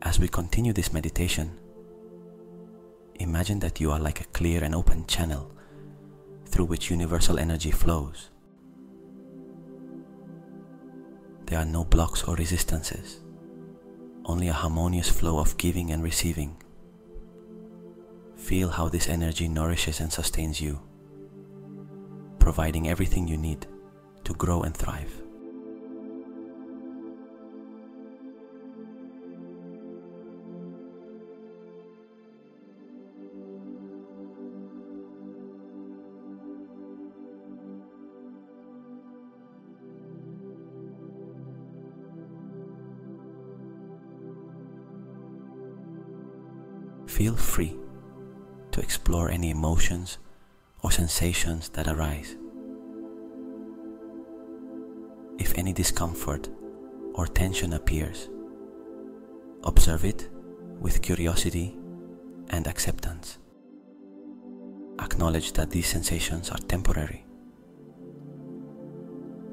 As we continue this meditation, imagine that you are like a clear and open channel through which universal energy flows. There are no blocks or resistances, only a harmonious flow of giving and receiving. Feel how this energy nourishes and sustains you, providing everything you need to grow and thrive. Feel free to explore any emotions or sensations that arise. If any discomfort or tension appears, observe it with curiosity and acceptance. Acknowledge that these sensations are temporary,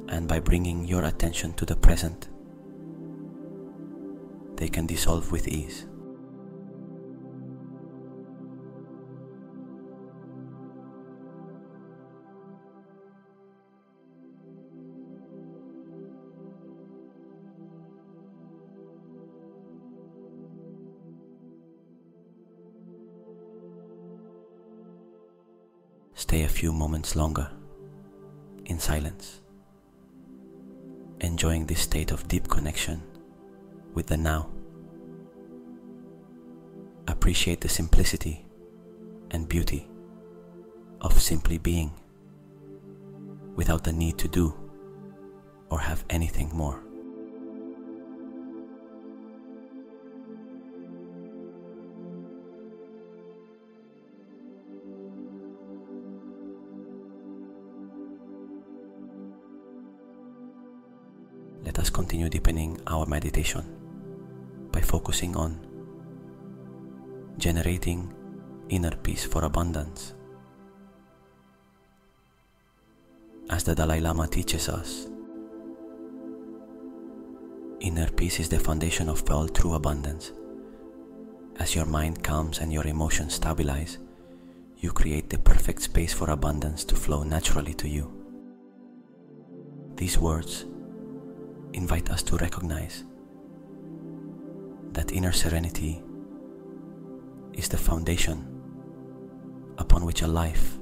and by bringing your attention to the present, they can dissolve with ease. Stay a few moments longer in in silence, enjoying this state of deep connection with the now. Appreciate the simplicity and beauty of simply being, without the need to do or have anything more. Let us continue deepening our meditation by focusing on generating inner peace for abundance. As the Dalai Lama teaches us, inner peace is the foundation of all true abundance. As your mind calms and your emotions stabilize, you create the perfect space for abundance to flow naturally to you. These words invite us to recognize that inner serenity is the foundation upon which a life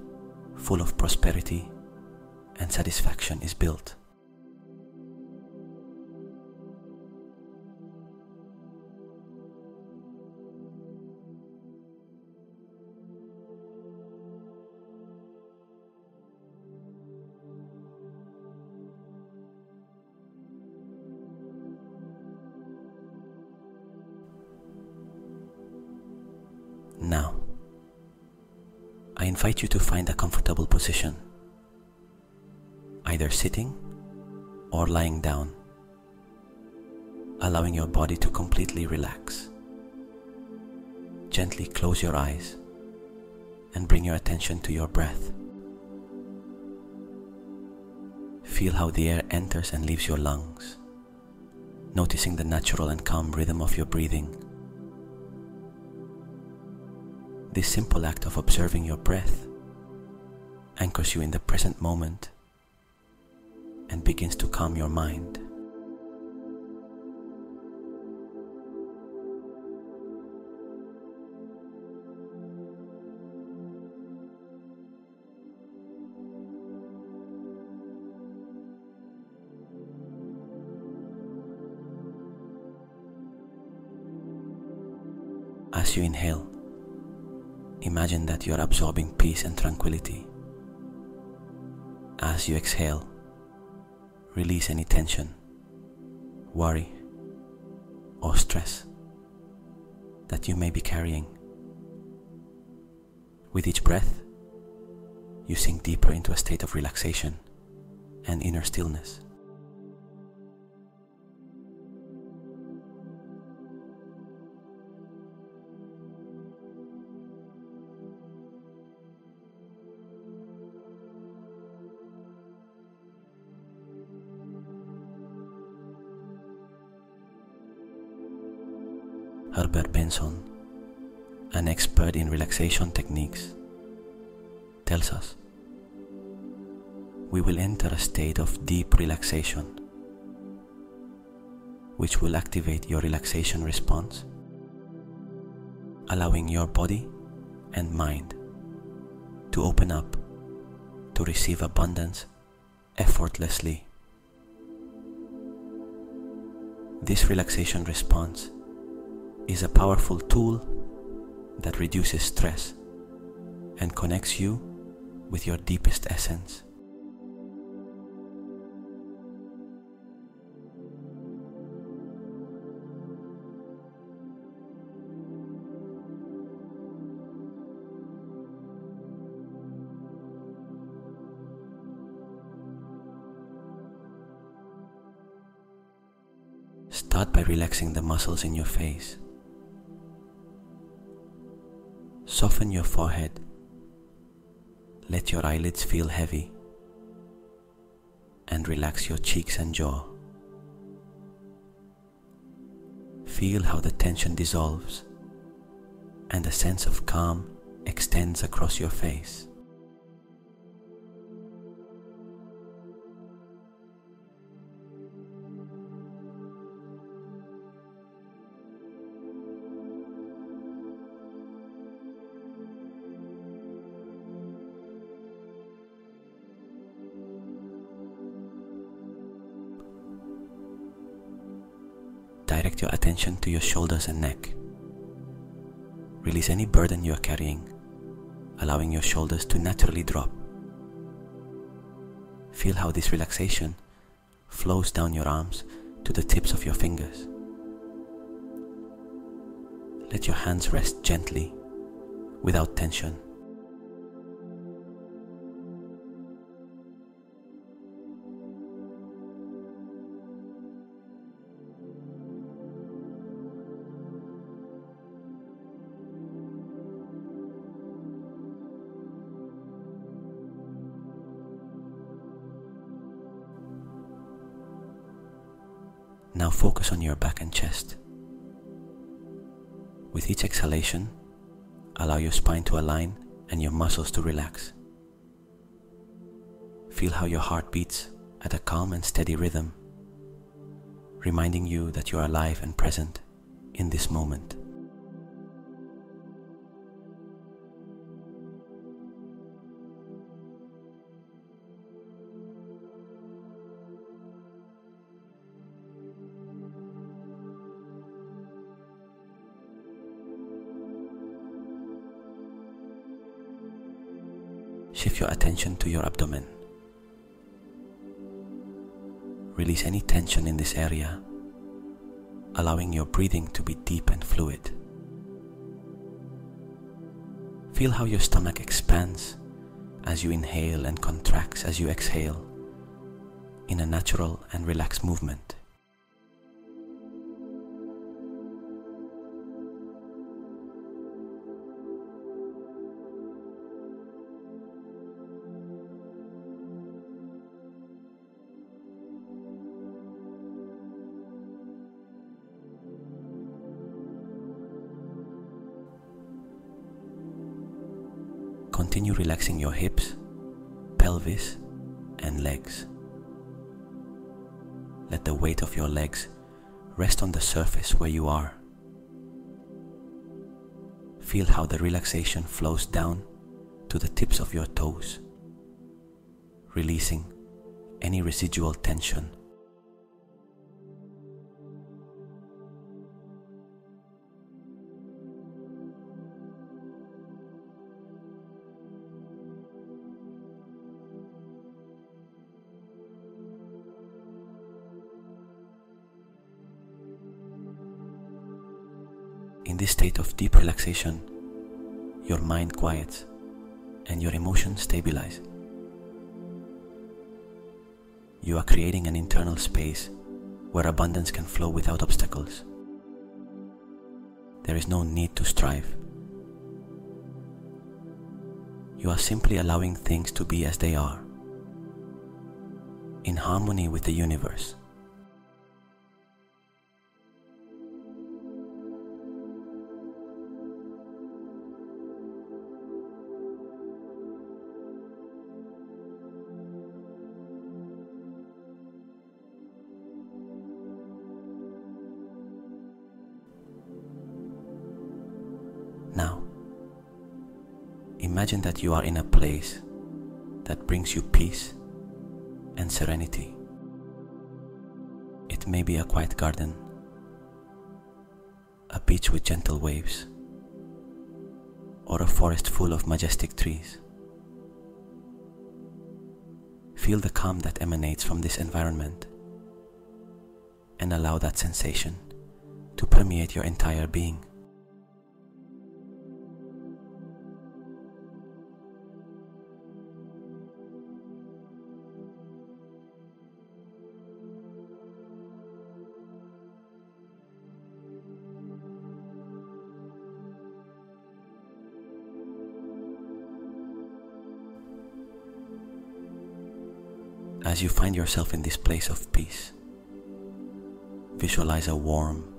full of prosperity and satisfaction is built. Now, I invite you to find a comfortable position, either sitting or lying down, allowing your body to completely relax. Gently close your eyes and bring your attention to your breath. Feel how the air enters and leaves your lungs, noticing the natural and calm rhythm of your breathing. This simple act of observing your breath anchors you in the present moment and begins to calm your mind. As you inhale, imagine that you are absorbing peace and tranquility. As you exhale, release any tension, worry, or stress that you may be carrying. With each breath, you sink deeper into a state of relaxation and inner stillness. Herbert Benson, an expert in relaxation techniques, tells us, "We will enter a state of deep relaxation, which will activate your relaxation response, allowing your body and mind to open up to receive abundance effortlessly. This relaxation response is a powerful tool that reduces stress and connects you with your deepest essence." Start by relaxing the muscles in your face. Soften your forehead. Let your eyelids feel heavy, and relax your cheeks and jaw. Feel how the tension dissolves and a sense of calm extends across your face. direct your attention to your shoulders and neck. Release any burden you are carrying, allowing your shoulders to naturally drop. Feel how this relaxation flows down your arms to the tips of your fingers. Let your hands rest gently, without tension. Now focus on your back and chest. With each exhalation, allow your spine to align and your muscles to relax. Feel how your heart beats at a calm and steady rhythm, reminding you that you are alive and present in this moment. Shift your attention to your abdomen. Release any tension in this area, allowing your breathing to be deep and fluid. Feel how your stomach expands as you inhale and contracts as you exhale in a natural and relaxed movement. Continue relaxing your hips, pelvis, and legs. Let the weight of your legs rest on the surface where you are. Feel how the relaxation flows down to the tips of your toes, releasing any residual tension. In this state of deep relaxation, your mind quiets and your emotions stabilize. You are creating an internal space where abundance can flow without obstacles. There is no need to strive. You are simply allowing things to be as they are, in harmony with the universe. Now, imagine that you are in a place that brings you peace and serenity. It may be a quiet garden, a beach with gentle waves, or a forest full of majestic trees. Feel the calm that emanates from this environment and allow that sensation to permeate your entire being. As you find yourself in this place of peace, visualize a warm,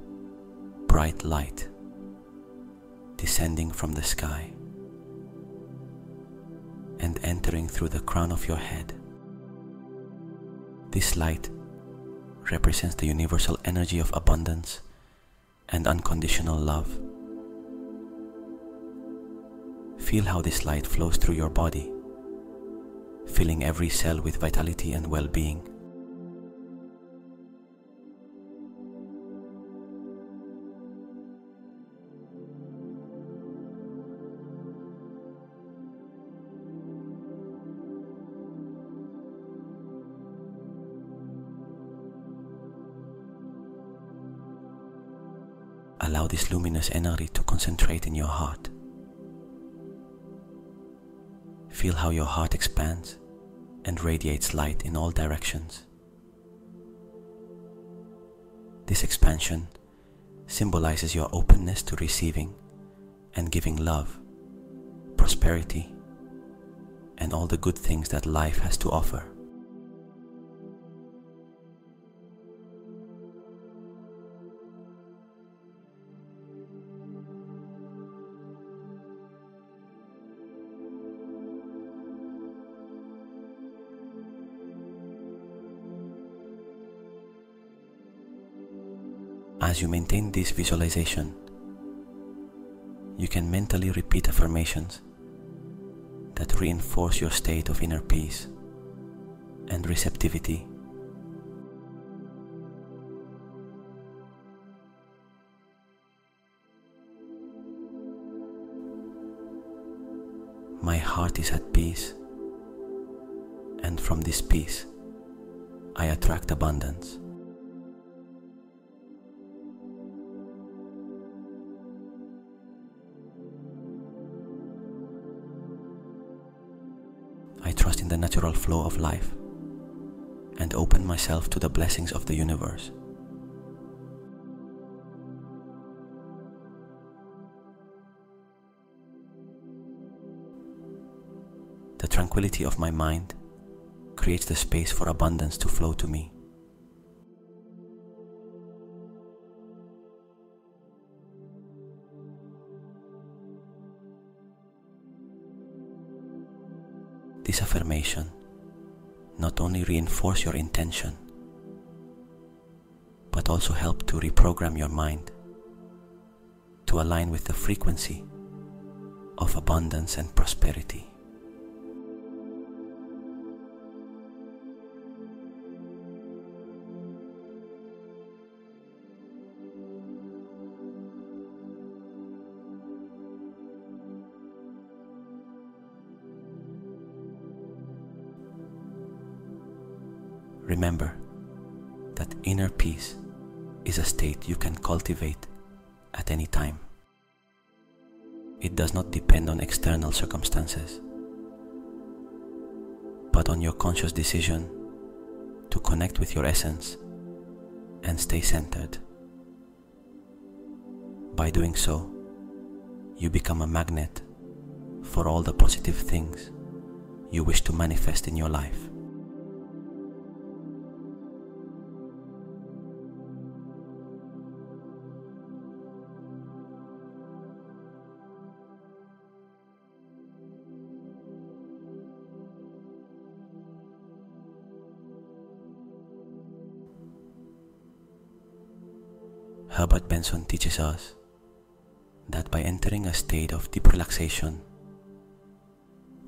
bright light descending from the sky and entering through the crown of your head. This light represents the universal energy of abundance and unconditional love. Feel how this light flows through your body, filling every cell with vitality and well-being. allow this luminous energy to concentrate in your heart. Feel how your heart expands and radiates light in all directions. This expansion symbolizes your openness to receiving and giving love, prosperity, and all the good things that life has to offer. As you maintain this visualization, you can mentally repeat affirmations that reinforce your state of inner peace and receptivity. My heart is at peace, and from this peace, I attract abundance. In the natural flow of life and open myself to the blessings of the universe. The tranquility of my mind creates the space for abundance to flow to me. This affirmation not only reinforces your intention, but also helps to reprogram your mind to align with the frequency of abundance and prosperity. Remember that inner peace is a state you can cultivate at any time. It does not depend on external circumstances, but on your conscious decision to connect with your essence and stay centered. By doing so, you become a magnet for all the positive things you wish to manifest in your life. Herbert Benson teaches us that by entering a state of deep relaxation,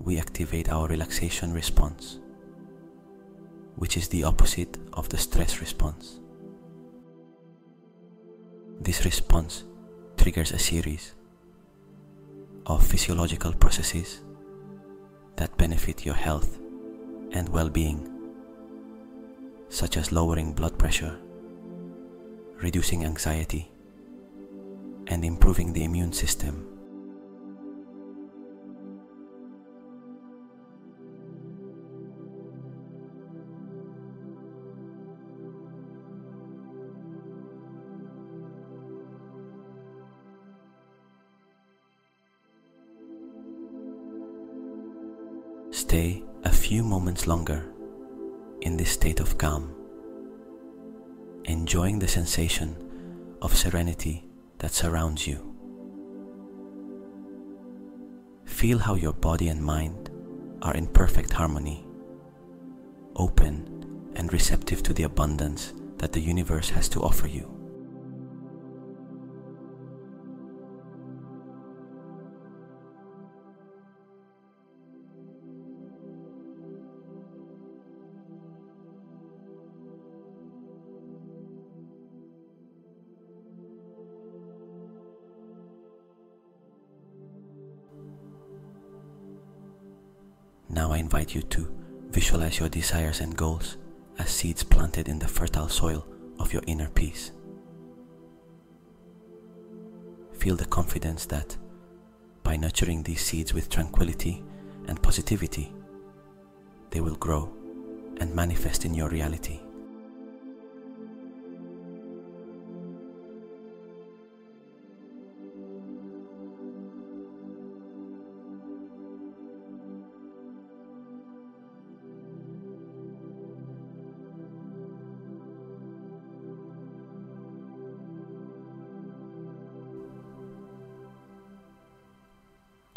we activate our relaxation response, which is the opposite of the stress response. This response triggers a series of physiological processes that benefit your health and well-being, such as lowering blood pressure, reducing anxiety, and improving the immune system. Stay a few moments longer in this state of calm, enjoying the sensation of serenity that surrounds you. Feel how your body and mind are in perfect harmony, open and receptive to the abundance that the universe has to offer you. Now I invite you to visualize your desires and goals as seeds planted in the fertile soil of your inner peace. feel the confidence that, by nurturing these seeds with tranquility and positivity, they will grow and manifest in your reality.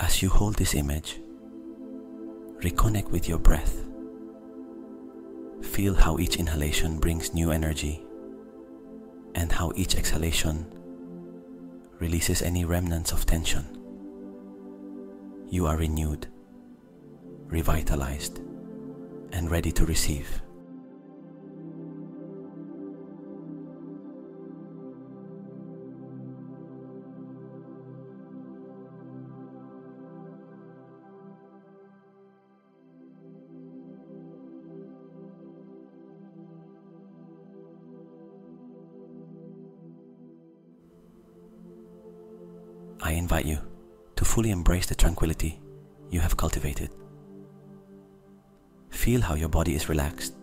As you hold this image, reconnect with your breath. Feel how each inhalation brings new energy and how each exhalation releases any remnants of tension. You are renewed, revitalized, and ready to receive. I invite you to fully embrace the tranquility you have cultivated. Feel how your body is relaxed,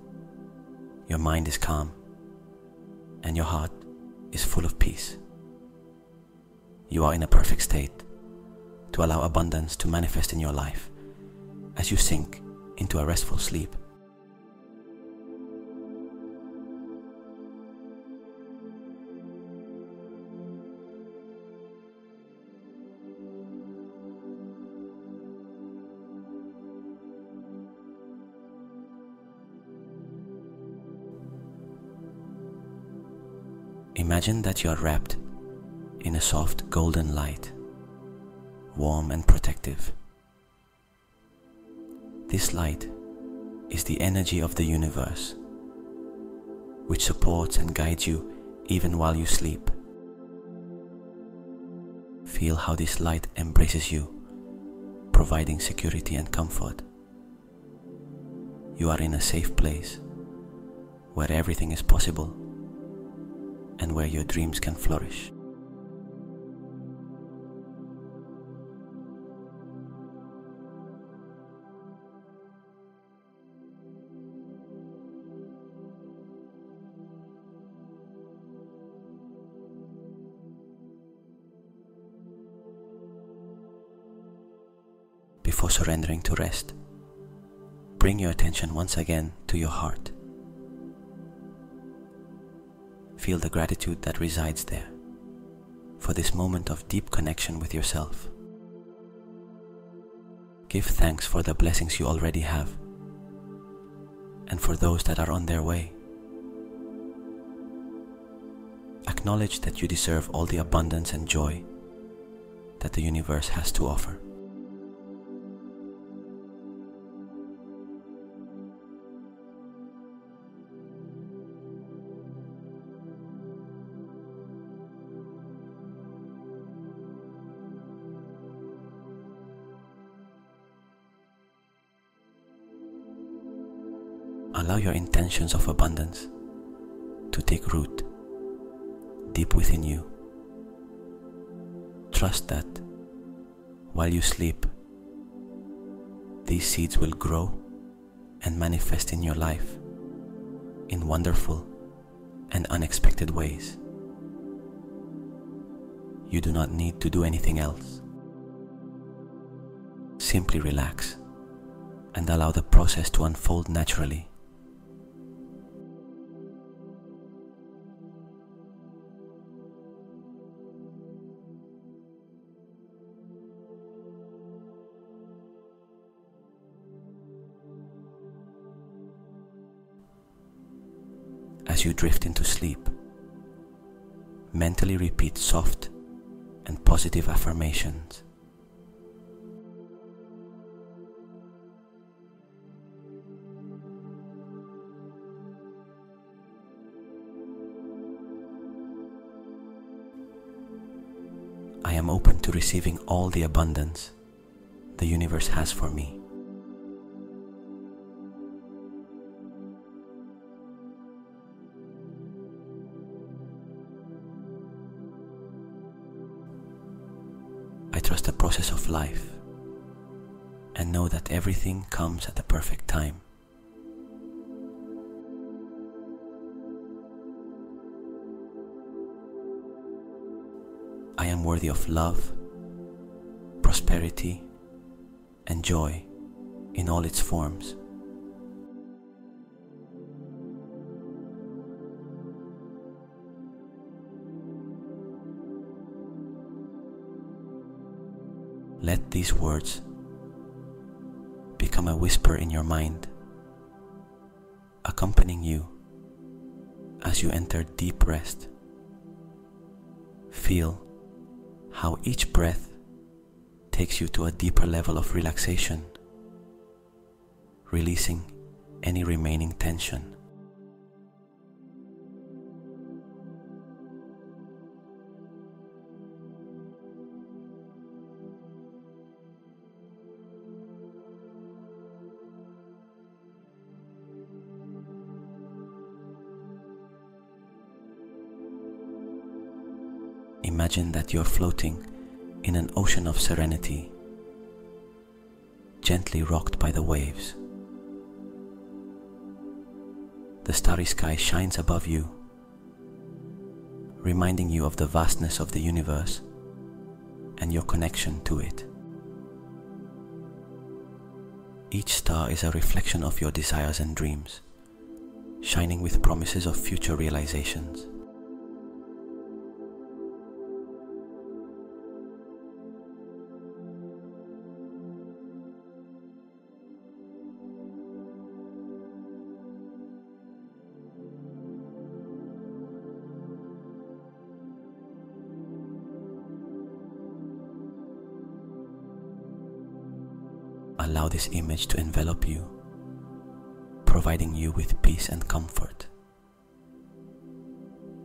your mind is calm, and your heart is full of peace. You are in a perfect state to allow abundance to manifest in your life as you sink into a restful sleep. Imagine that you are wrapped in a soft golden light, warm and protective. This light is the energy of the universe, which supports and guides you even while you sleep. Feel how this light embraces you, providing security and comfort. You are in a safe place where everything is possible and where your dreams can flourish. Before surrendering to rest, bring your attention once again to your heart. Feel the gratitude that resides there for this moment of deep connection with yourself. Give thanks for the blessings you already have and for those that are on their way. Acknowledge that you deserve all the abundance and joy that the universe has to offer. Allow your intentions of abundance to take root deep within you. Trust that while you sleep, these seeds will grow and manifest in your life in wonderful and unexpected ways. You do not need to do anything else. Simply relax and allow the process to unfold naturally. As you drift into sleep, mentally repeat soft and positive affirmations. I am open to receiving all the abundance the universe has for me. process of life, and know that everything comes at the perfect time. I am worthy of love, prosperity, and joy in all its forms. Let these words become a whisper in your mind, accompanying you as you enter deep rest. Feel how each breath takes you to a deeper level of relaxation, releasing any remaining tension. Imagine that you are floating in an ocean of serenity, gently rocked by the waves. The starry sky shines above you, reminding you of the vastness of the universe and your connection to it. Each star is a reflection of your desires and dreams, shining with promises of future realizations. Allow this image to envelop you, providing you with peace and comfort.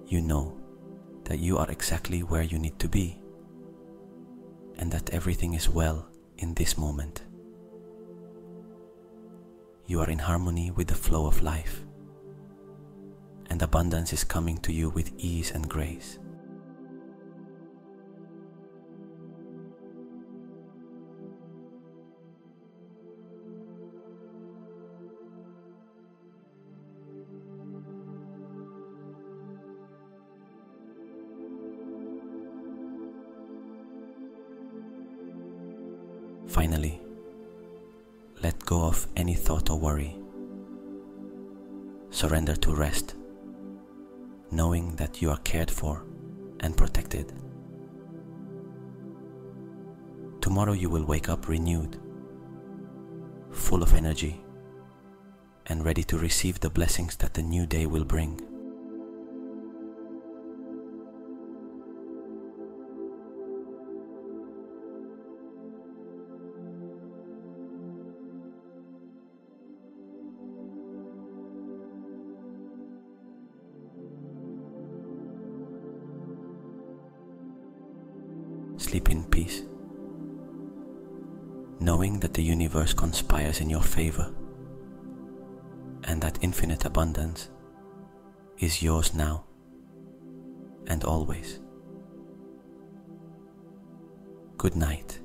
You know that you are exactly where you need to be, and that everything is well in this moment. You are in harmony with the flow of life, and abundance is coming to you with ease and grace. Finally, let go of any thought or worry. Surrender to rest, knowing that you are cared for and protected. Tomorrow you will wake up renewed, full of energy, and ready to receive the blessings that the new day will bring. Sleep in peace, knowing that the universe conspires in your favor and that infinite abundance is yours now and always. Good night.